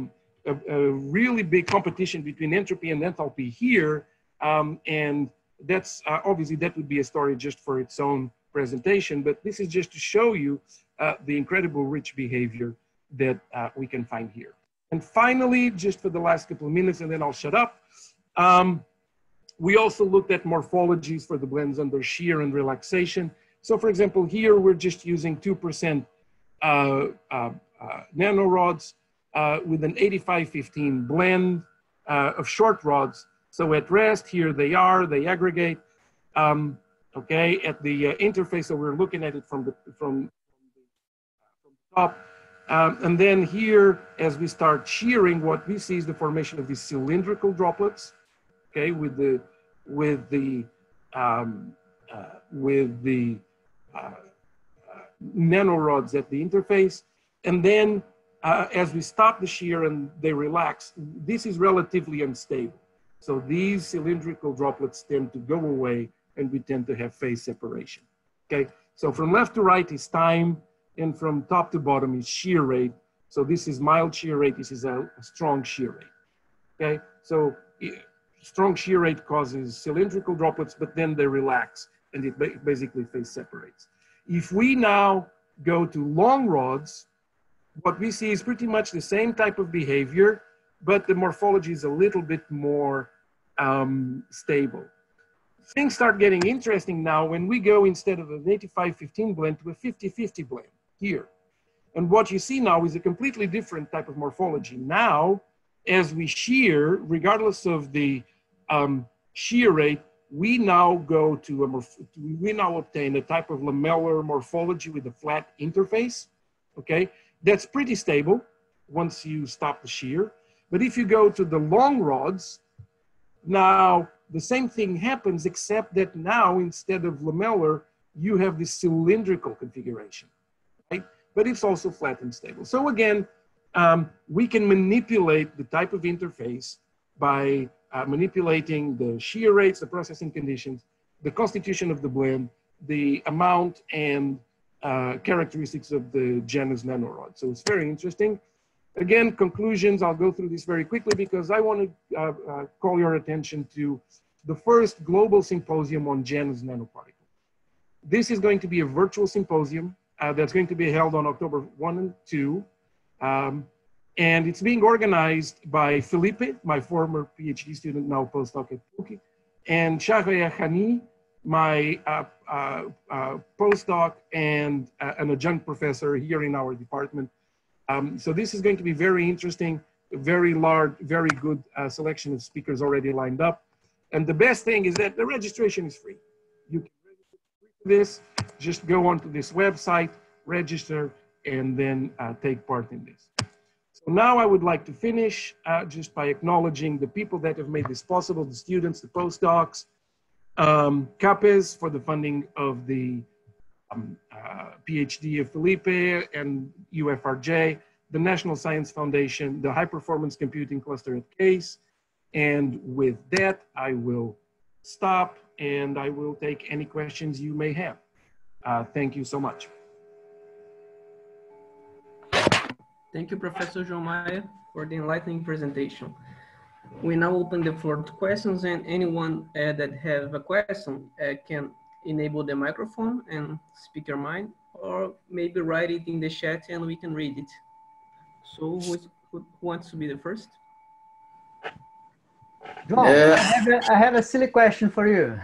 really big competition between entropy and enthalpy here. And that's obviously that would be a story just for its own presentation, but this is just to show you the incredible rich behavior that we can find here. And finally, just for the last couple of minutes, and then I'll shut up. We also looked at morphologies for the blends under shear and relaxation. So for example, here we're just using 2% nanorods with an 85-15 blend of short rods. So at rest, here they are, they aggregate. Okay, at the interface, so we're looking at it from the top. And then here, as we start shearing, what we see is the formation of these cylindrical droplets, okay, with the nanorods at the interface. And then as we stop the shear and they relax, this is relatively unstable. So these cylindrical droplets tend to go away, and we tend to have phase separation, okay? So from left to right is time, and from top to bottom is shear rate. So this is mild shear rate, this is a strong shear rate, okay? So strong shear rate causes cylindrical droplets, but then they relax, and it basically phase separates. If we now go to long rods, what we see is pretty much the same type of behavior, but the morphology is a little bit more stable. Things start getting interesting now when we go instead of an 85-15 blend to a 50-50 blend here. And what you see now is a completely different type of morphology. Now, as we shear, regardless of the shear rate, we now go to we now obtain a type of lamellar morphology with a flat interface, okay? That's pretty stable once you stop the shear. But if you go to the long rods, now the same thing happens, except that now instead of lamellar, you have this cylindrical configuration, right? But it's also flat and stable. So again, we can manipulate the type of interface by manipulating the shear rates, the processing conditions, the constitution of the blend, the amount and characteristics of the Janus nanorod. So it's very interesting. Again, conclusions, I'll go through this very quickly because I want to call your attention to the first global symposium on Janus nanoparticles. This is going to be a virtual symposium that's going to be held on October 1 and 2. And it's being organized by Felipe, my former PhD student, now postdoc at PUC, and Shaghayegh Khani, my postdoc and an adjunct professor here in our department. So this is going to be very interesting, very large, very good selection of speakers already lined up. And the best thing is that the registration is free. You can register for this, just go onto this website, register, and then take part in this. So now I would like to finish just by acknowledging the people that have made this possible, the students, the postdocs, CAPES for the funding of the PhD of Felipe and UFRJ, the National Science Foundation, the High Performance Computing Cluster at Case. And with that, I will stop and I will take any questions you may have. Thank you so much. Thank you, Professor João Maia, for the enlightening presentation. We now open the floor to questions, and anyone that have a question can enable the microphone and speak your mind, or maybe write it in the chat and we can read it. So who wants to be the first? João, I have a silly question for you.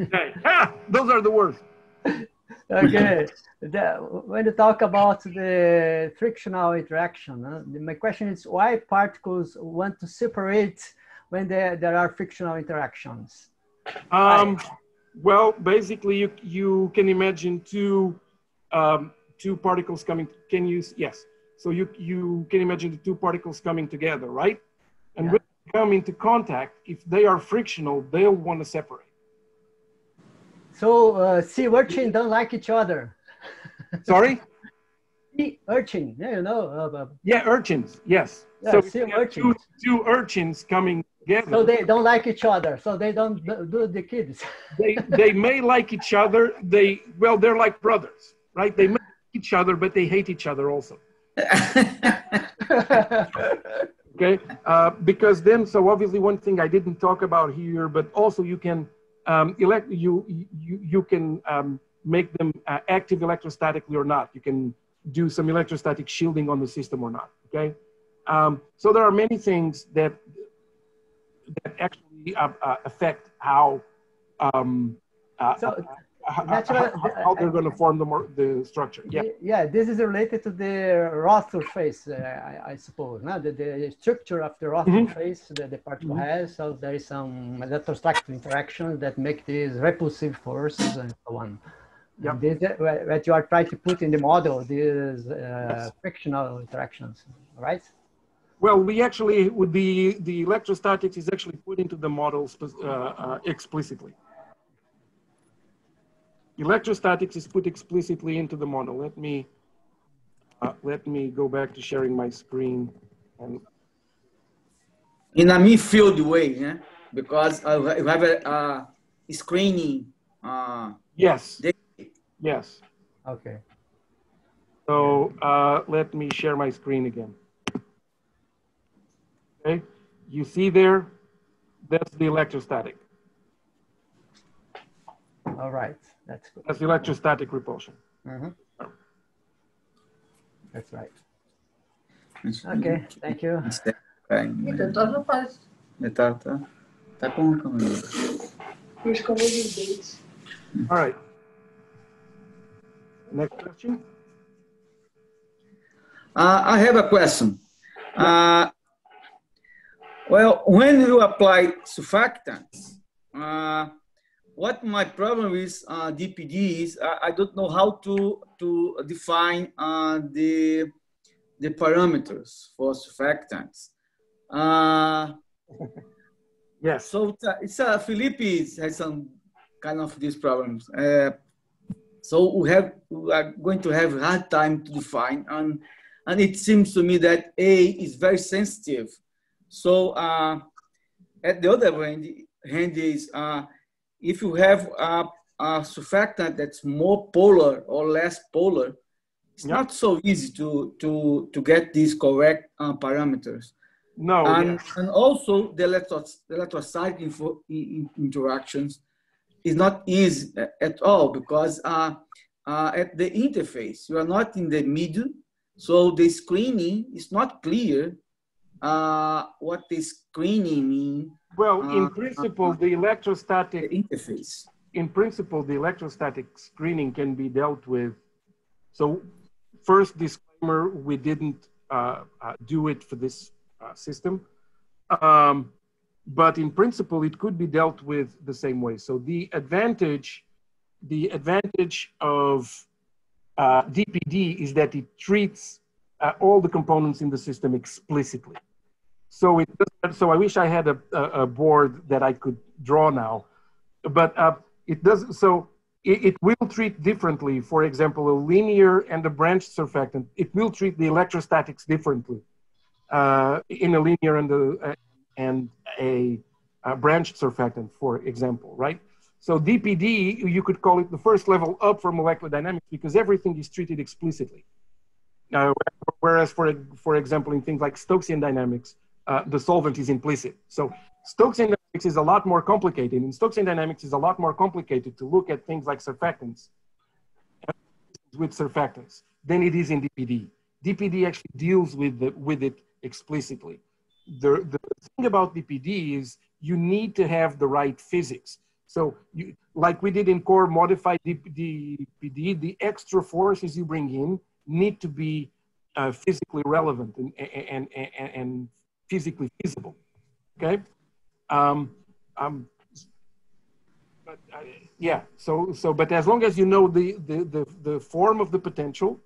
Okay. Ah, those are the worst. Okay, when you talk about the frictional interaction, my question is why particles want to separate when there are frictional interactions? Well, basically you can imagine two particles coming, So you can imagine the two particles coming together, right? And when they come into contact, if they are frictional, they'll want to separate. So sea urchin don't like each other. Sorry? Sea urchin, yeah, you know. Yeah, urchins, yes. Yeah, so sea urchins. Two urchins coming together. So they don't like each other. So they don't do the kids. They may like each other. Well, they're like brothers, right? They may like each other, but they hate each other also. Okay, because then, so obviously one thing I didn't talk about here, but also you can make them active electrostatically or not. You can do some electrostatic shielding on the system or not, okay? So there are many things that actually affect how they're going to form the structure. Yeah. Yeah, this is related to the Roth surface, I suppose. No? The structure of the Roth surface that the particle has, so there is some electrostatic interaction that make these repulsive forces and so on. Yeah. What you are trying to put in the model, these frictional interactions, right? Well, we actually, the electrostatics is actually put into the model explicitly. Electrostatics is put explicitly into the model. Let me go back to sharing my screen. And in a mean-field way, yeah? Because you have a screening. Yes. Yes. Okay. So let me share my screen again. Okay. You see there? That's the electrostatic. All right. That's good. That's electrostatic repulsion. That's right. Okay, thank you. All right. Next question. I have a question. Well, when you apply surfactants, what my problem is DPD is I don't know how to define the parameters for surfactants. Yes. So it's Felipe has some kind of these problems. So we are going to have a hard time to define, and it seems to me that A is very sensitive. So at the other hand is if you have a surfactant that's more polar or less polar, it's not so easy to get these correct parameters. No. And also the electrostatic interactions is not easy at all, because at the interface, you are not in the middle. So the screening is not clear what the screening means. Well, in principle, the electrostatic interface. In principle, the electrostatic screening can be dealt with. So, first disclaimer: we didn't do it for this system, but in principle, it could be dealt with the same way. So, the advantage of DPD is that it treats all the components in the system explicitly. So it doesn't, so I wish I had a board that I could draw now, but it does. So it will treat differently. For example, a linear and a branched surfactant. It will treat the electrostatics differently in a linear and a branched surfactant, for example, right? So DPD, you could call it the first level up for molecular dynamics because everything is treated explicitly. Whereas, for example, in things like Stokesian dynamics, the solvent is implicit. So Stokesian dynamics is a lot more complicated. And Stokesian dynamics is a lot more complicated to look at things like surfactants with surfactants than it is in DPD. DPD actually deals with it explicitly. The thing about DPD is you need to have the right physics. So you, like we did in core modified DPD, the extra forces you bring in need to be physically relevant and physically feasible, okay? But yeah, but as long as you know the form of the potential,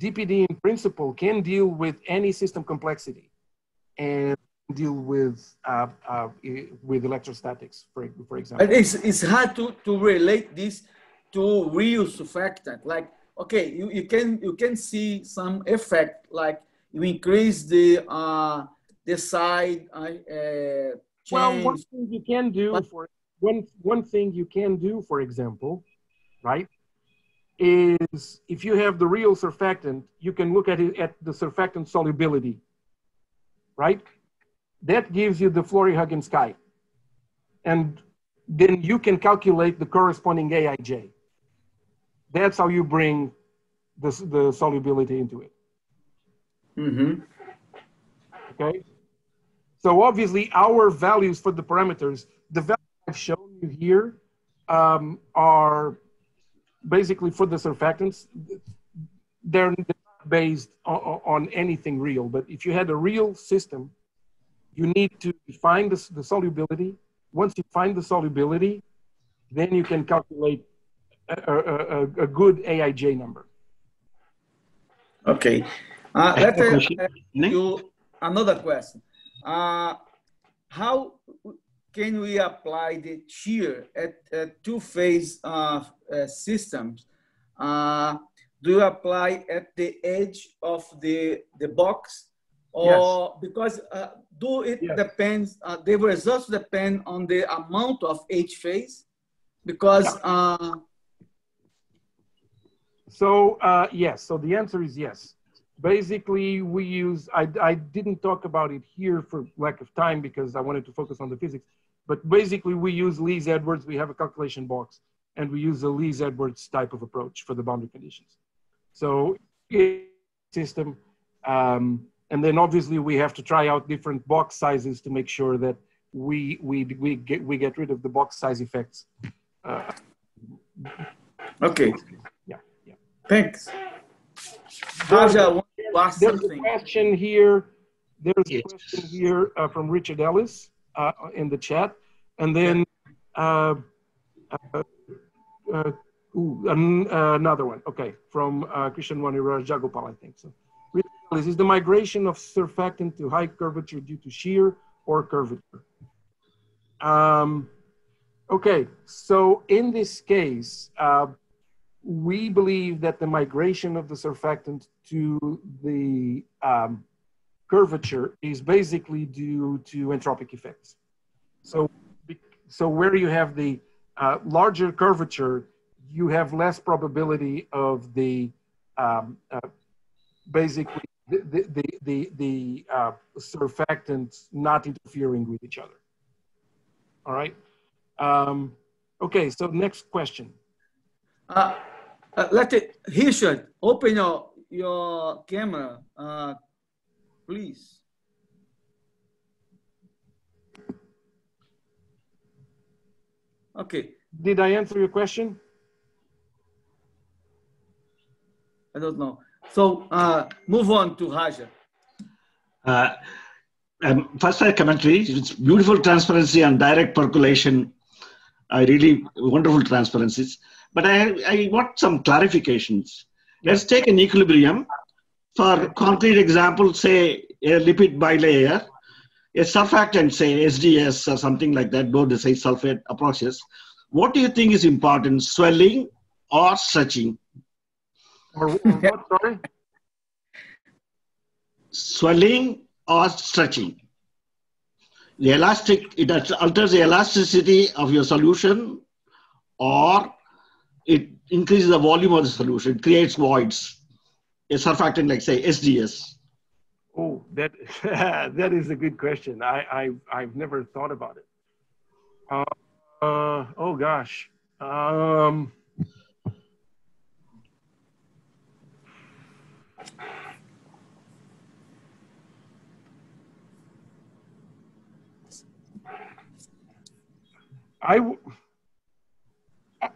DPD in principle can deal with any system complexity and deal with electrostatics, for example. It's hard to relate this to real surfactant. Like, okay, you can see some effect, like you increase the side change. Well, one thing you can do, for example, right, is if you have the real surfactant, you can look at it at the surfactant solubility, right? That gives you the Flory-Huggins chi, and then you can calculate the corresponding Aij. That's how you bring the solubility into it. Mm-hmm. Okay. So obviously our values for the parameters, the values I've shown you here are basically for the surfactants. They're not based on anything real, but if you had a real system, you need to define the solubility. Once you find the solubility, then you can calculate a good Aij number. Okay. Let me ask you another question. How can we apply the shear at two-phase systems? Do you apply at the edge of the box? Or yes. Because depends, the results depend on the amount of each phase? Because so yes, so the answer is yes. Basically we use, I didn't talk about it here for lack of time because I wanted to focus on the physics, but basically we use Lees-Edwards, we have a calculation box, and we use a Lees-Edwards type of approach for the boundary conditions. So system, And then obviously we have to try out different box sizes to make sure that we get rid of the box size effects. Okay. Yeah. Yeah. Thanks. Raja, last something. Question here. There's a question here from Richard Ellis in the chat, and then another one. Okay, from Christian Wani Rajagopal, I think so. Richard Ellis, is the migration of surfactant to high curvature due to shear or curvature? Okay, so in this case, we believe that the migration of the surfactant to the curvature is basically due to entropic effects. So where you have the larger curvature, you have less probability of the basically the surfactants not interfering with each other. All right. Okay. So next question. Richard, open your camera, please. Okay. Did I answer your question? I don't know. So move on to Raja. First, I commentary. It's beautiful transparency and direct percolation. Really wonderful transparencies. But I want some clarifications. Let's take an equilibrium. For concrete example, say a lipid bilayer, a surfactant, say SDS or something like that, dodecylsulfate sulfate approaches. What do you think is important, swelling or stretching? Or what, sorry? Swelling or stretching. The elastic, it alters the elasticity of your solution, or it increases the volume of the solution, creates voids. A surfactant like, say, SDS. Oh, that that is a good question. I've never thought about it. Oh gosh.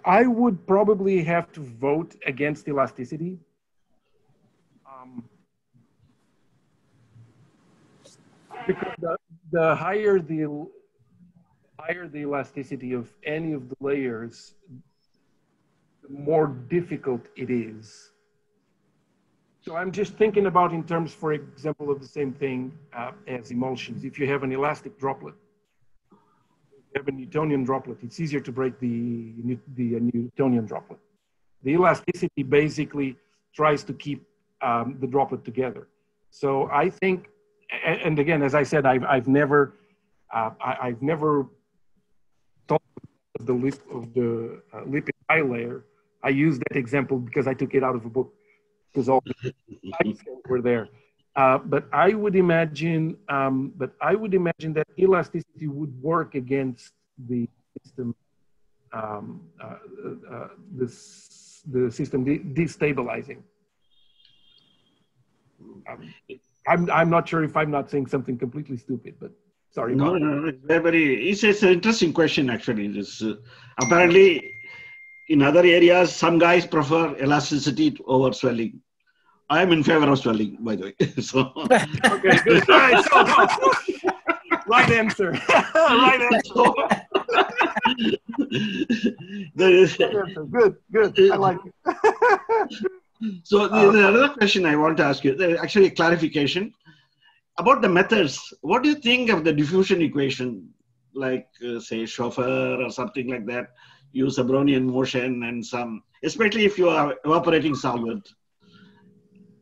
I would probably have to vote against elasticity. Because the higher the elasticity of any of the layers, the more difficult it is. So I'm just thinking about in terms, for example, of the same thing as emulsions. If you have an elastic droplet, you have a Newtonian droplet, it's easier to break the Newtonian droplet. The elasticity basically tries to keep the droplet together. So I think, and again, as I said, I've never thought of the lipid bilayer. I used that example because I took it out of a book because all the slides were there. But I would imagine that elasticity would work against the system. The system destabilizing. I'm not sure if I'm not saying something completely stupid, but sorry. No, it's an interesting question actually. This apparently in other areas some guys prefer elasticity over swelling. I am in favor of swelling, by the way. So okay, good. All right, so, right answer. Right answer. Good, good. I like it. So there's another question I want to ask you. Actually, a clarification about the methods. What do you think of the diffusion equation, like say Schoffer or something like that? Use a Brownian motion and some, especially if you are evaporating solvent.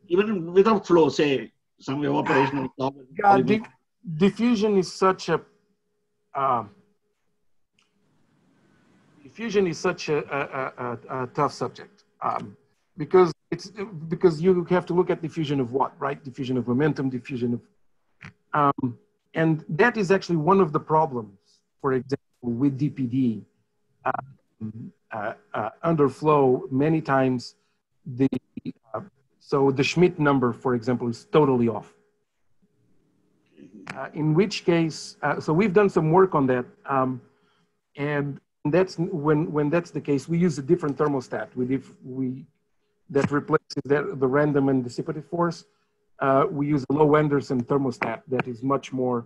Even without flow, say, some evaporation. Yeah, diffusion is such a tough subject because you have to look at diffusion of what, right? Diffusion of momentum, diffusion of, and that is actually one of the problems. For example, with DPD under flow, many times the. So the Schmidt number, for example, is totally off. in which case, so we've done some work on that. And that's when that's the case, we use a different thermostat. That replaces the random and dissipative force. We use a Lowe-Anderson thermostat that is much more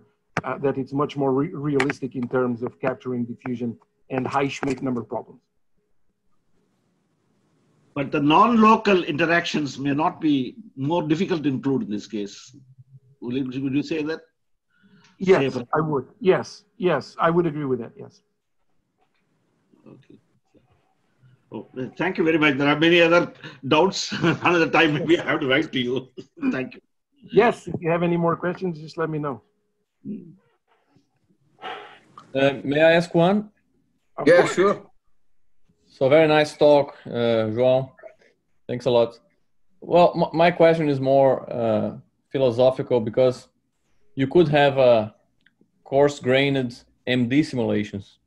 realistic in terms of capturing diffusion and high Schmidt number problems. But the non-local interactions may not be more difficult to include in this case. Would you say that? Yes, I would. Yes, yes, I would agree with that. Yes. Okay. Oh, thank you very much. There are many other doubts. Another time, maybe I have to write to you. Thank you. Yes, if you have any more questions, just let me know. May I ask one? Yeah, sure. So very nice talk, João. Thanks a lot. Well, my question is more philosophical, because you could have coarse-grained MD simulations,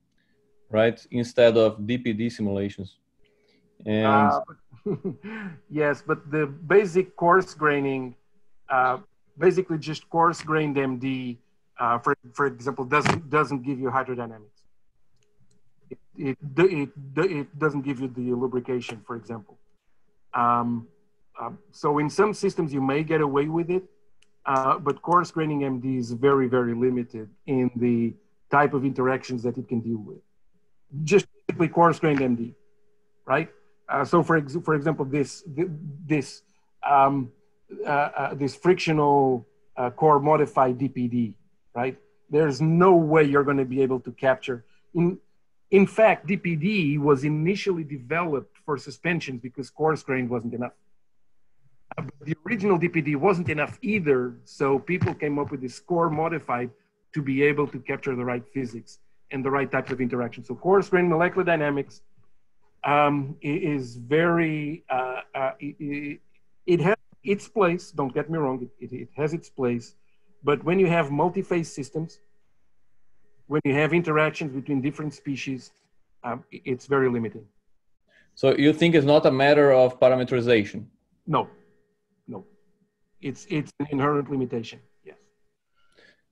right, instead of DPD simulations. And yes, but the basic coarse graining, basically just coarse grained MD, for example, doesn't give you hydrodynamics. It doesn't give you the lubrication, for example. So in some systems you may get away with it, but coarse graining MD is very, very limited in the type of interactions that it can deal with. Just simply coarse-grained MD, right? So for example, this frictional core modified DPD, right? There's no way you're going to be able to capture. In fact, DPD was initially developed for suspensions because coarse-grained wasn't enough. But the original DPD wasn't enough either, so people came up with this core modified to be able to capture the right physics and the right types of interaction. So coarse-grained molecular dynamics is very, it has its place, don't get me wrong, it has its place, but when you have multi-phase systems, when you have interactions between different species, it's very limiting. So you think it's not a matter of parameterization? No, no, it's an inherent limitation.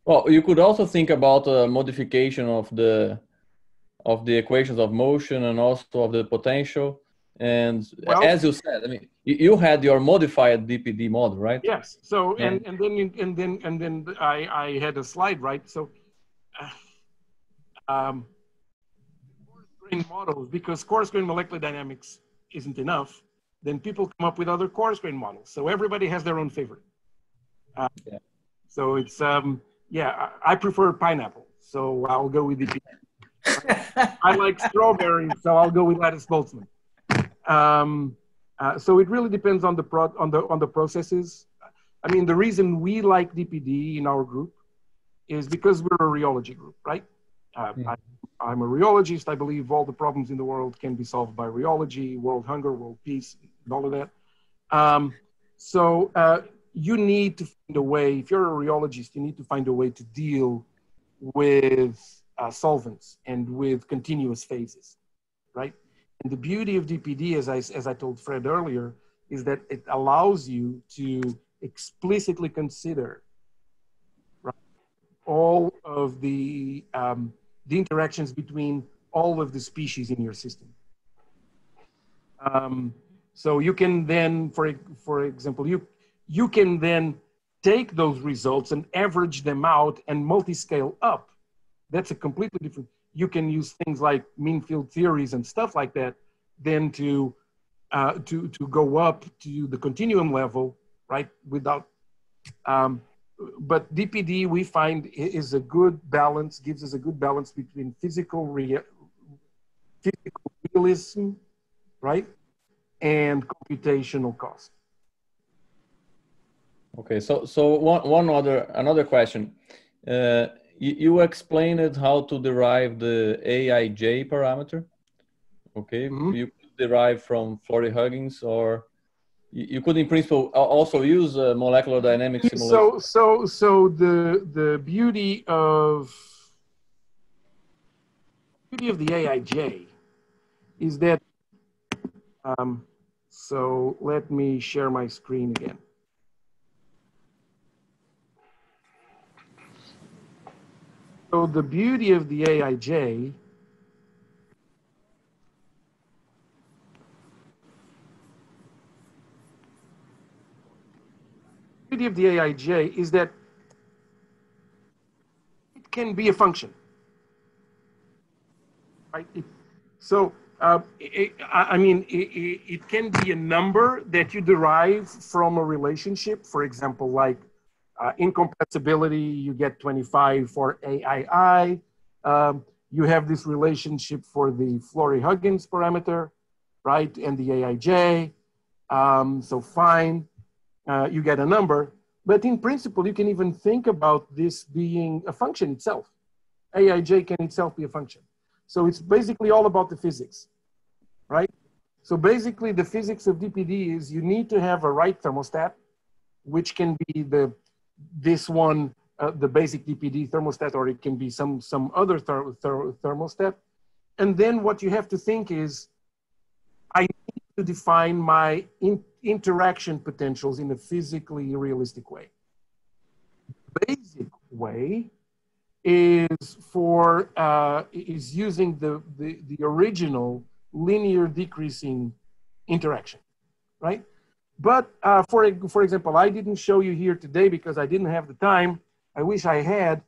Well, you could also think about a modification of the equations of motion and also of the potential. And well, as you said, I mean, you had your modified DPD model, right? Yes. So and then I had a slide, right? So coarse-grained models, because coarse-grained molecular dynamics isn't enough, then people come up with other coarse-grained models. So everybody has their own favorite. Yeah. So it's yeah, I prefer pineapple, so I'll go with the. I like strawberries, so I'll go with Lattice Boltzmann. So it really depends on the processes. I mean, the reason we like DPD in our group is because we're a rheology group, right? I'm a rheologist. I believe all the problems in the world can be solved by rheology, world hunger, world peace, and all of that. You need to find a way, if you're a rheologist, you need to find a way to deal with solvents and with continuous phases, right? And the beauty of DPD, as I told Fred earlier, is that it allows you to explicitly consider, right, all of the interactions between all of the species in your system. So you can then, for example, you can then take those results and average them out and multi-scale up. That's a completely different, you can use things like mean field theories and stuff like that then to go up to the continuum level, right? Without, but DPD we find is a good balance, gives us a good balance between physical realism, right? And computational cost. Okay, so another question. You explained how to derive the Aij parameter. Okay, You could derive from Flory-Huggins, or you could, in principle, also use molecular dynamics simulation. So the beauty of the Aij is that. So let me share my screen again. So the beauty of the AIJ is that it can be a function, right? It can be a number that you derive from a relationship. For example, like incompatibility, you get 25 for AII. You have this relationship for the Flory-Huggins parameter, right? And the AIJ, so fine. You get a number, but in principle, you can even think about this being a function itself. AIJ can itself be a function. So it's basically all about the physics, right? So basically the physics of DPD is you need to have a right thermostat, which can be the, the basic DPD thermostat, or it can be some other thermostat. And then what you have to think is, I need to define my interaction potentials in a physically realistic way. Basic way is for is using the original linear decreasing interaction, right? But for example, I didn't show you here today because I didn't have the time. I wish I had.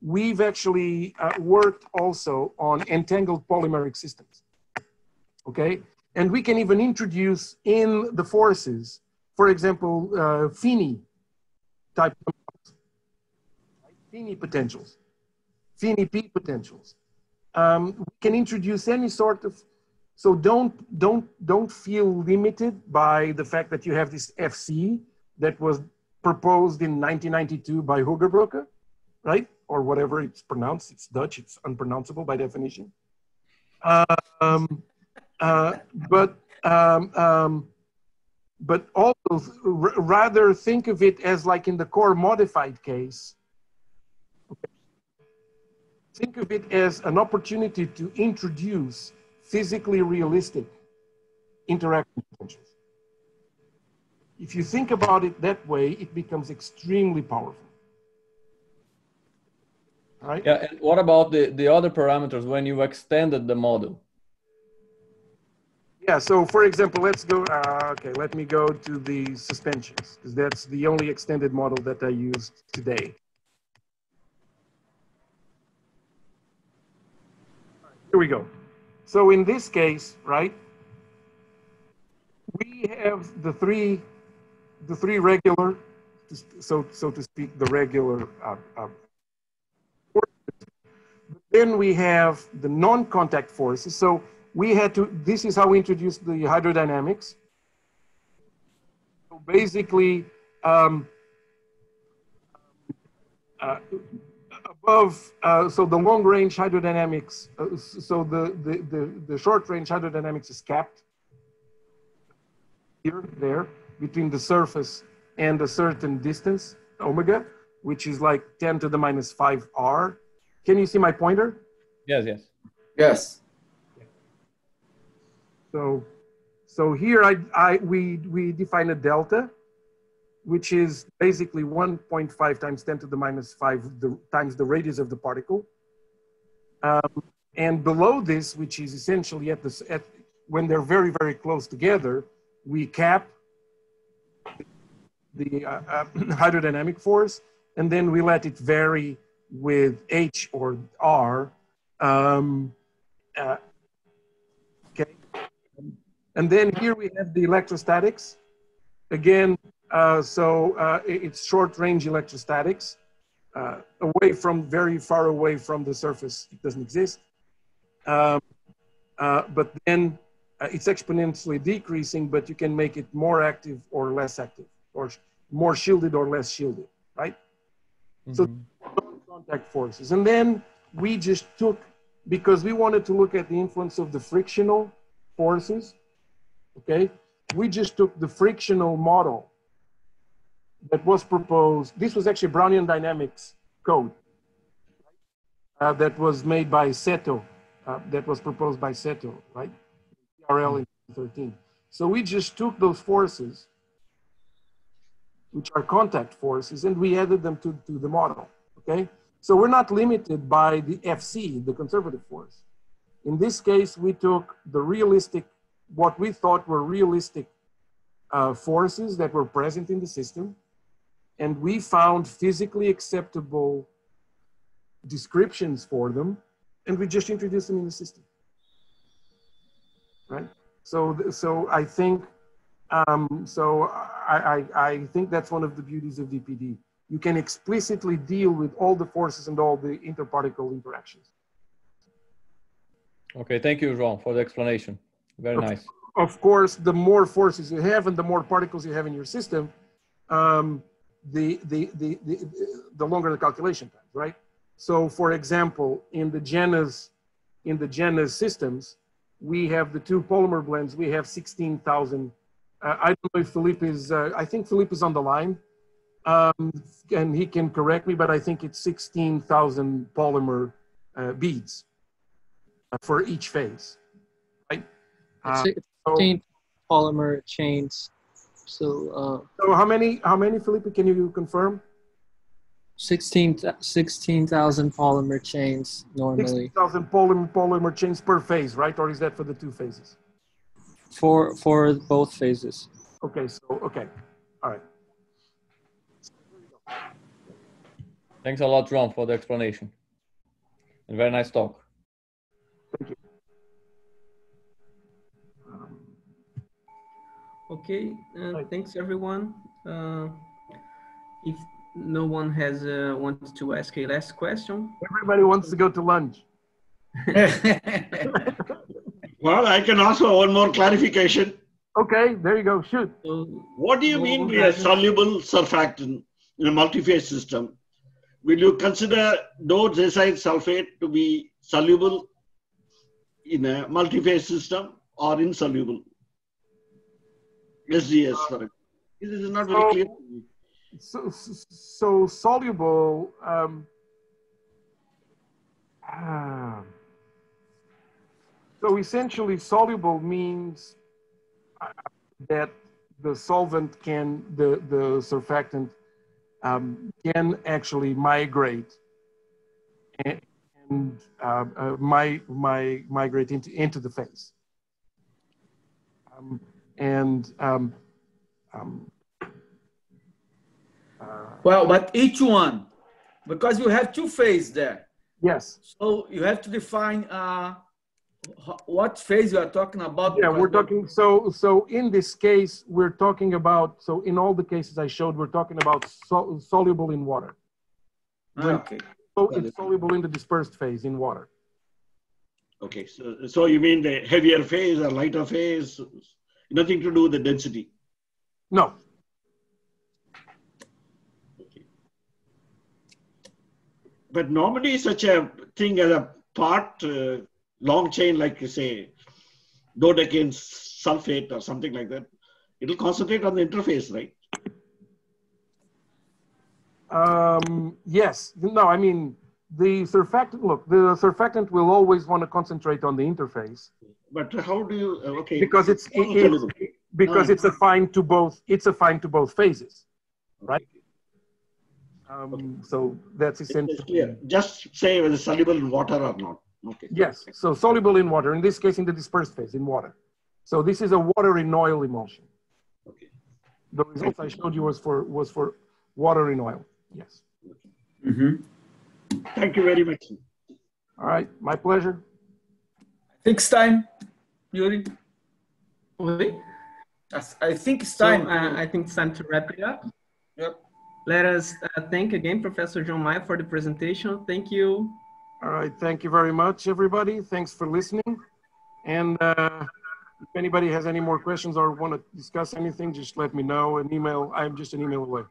We've actually worked also on entangled polymeric systems, okay? And we can even introduce in the forces, for example, Fini type of Fini potentials, Fini P potentials. We can introduce any sort of, so don't feel limited by the fact that you have this FC that was proposed in 1992 by Hoogerbrugge, right? Or whatever it's pronounced, it's Dutch, it's unpronounceable by definition. But also rather think of it as like in the core modified case. Okay. Think of it as an opportunity to introduce physically realistic interaction potentials. If you think about it that way, it becomes extremely powerful. All right? Yeah, and what about the other parameters when you extended the model? Yeah, so for example, let's go, okay, let me go to the suspensions, because that's the only extended model that I used today. Here we go. So in this case, right, we have the three regular, so to speak, the regular, forces. Then we have the non-contact forces. So we had to, this is how we introduced the hydrodynamics. So basically, above, so the long range hydrodynamics, so the short range hydrodynamics is capped here, there, between the surface and a certain distance, omega, which is like 10 to the minus 5 R. Can you see my pointer? Yes, yes. Yes. So here we define a delta, which is basically 1.5 times 10 to the minus 5 times the radius of the particle. And below this, which is essentially at the, when they're very, very close together, we cap the hydrodynamic force, and then we let it vary with H or R. And then here we have the electrostatics. Again, it's short-range electrostatics, away from, very far away from the surface. It doesn't exist. But then it's exponentially decreasing, but you can make it more active or less active, or more shielded or less shielded, right? Mm-hmm. So contact forces. And then we just took, because we wanted to look at the influence of the frictional forces, okay, we just took the frictional model that was proposed. This was actually Brownian dynamics code that was made by Seto, that was proposed by Seto, right? TRL in 2013. So we just took those forces, which are contact forces, and we added them to the model, okay? So we're not limited by the FC, the conservative force. In this case, we took the realistic, what we thought were realistic forces that were present in the system, and we found physically acceptable descriptions for them, and we just introduced them in the system, right? So I think, I think that's one of the beauties of DPD. You can explicitly deal with all the forces and all the interparticle interactions. Okay, thank you, João, for the explanation. Very nice. Of course, the more forces you have and the more particles you have in your system, the longer the calculation time, right? So, for example, in the Gennes systems, we have the two polymer blends. We have 16,000. I don't know if Felipe is. I think Felipe is on the line. And he can correct me, but I think it's 16,000 polymer beads for each phase, right? 16 polymer chains. So, so how many, Felipe, can you confirm? 16,000 polymer chains normally. 16,000 polymer chains per phase, right? Or is that for the two phases? For both phases. Okay, so, okay, all right. Thanks a lot, João, for the explanation. And very nice talk. Thank you. Okay, thanks everyone. If no one has wants to ask a last question. Everybody wants to go to lunch. Well, I can also one more clarification. Okay, there you go, shoot. What do you mean by a soluble surfactant in a multi-phase system? Will you consider dodecyl sulfate to be soluble in a multi-phase system or insoluble? SDS, sorry. This is not very clear. So soluble, so essentially soluble means that the solvent can, the surfactant can actually migrate and migrate into the phase. Well, but each one, because you have two phases there. Yes. So you have to define what phase you are talking about. Yeah, we're talking, so in this case, we're talking about, so in all the cases I showed, we're talking about soluble in water. Okay. So it's soluble in the dispersed phase in water. Okay, so you mean the heavier phase or lighter phase? Nothing to do with the density? No. But normally such a thing as a part, long chain, like you say, dodecyl sulfate or something like that, it will concentrate on the interface, right? Yes. No, I mean, the surfactant, look, the surfactant will always want to concentrate on the interface. But how do you, okay. Because it's affine to both, phases, right? Okay. So that's essentially clear. Just say whether soluble in water or not. Okay. Yes. So soluble in water. In this case, in the dispersed phase, in water. So this is a water in oil emulsion. Okay. The results I showed you was for water in oil. Yes. Okay. Mm-hmm. Thank you very much. All right. My pleasure. Next time, Yuri. I think it's time. So, I think it's time to wrap it up. Yep. Let us thank again Professor João Maia for the presentation. Thank you. All right. Thank you very much, everybody. Thanks for listening. And if anybody has any more questions or want to discuss anything, just let me know. An email. I'm just an email away.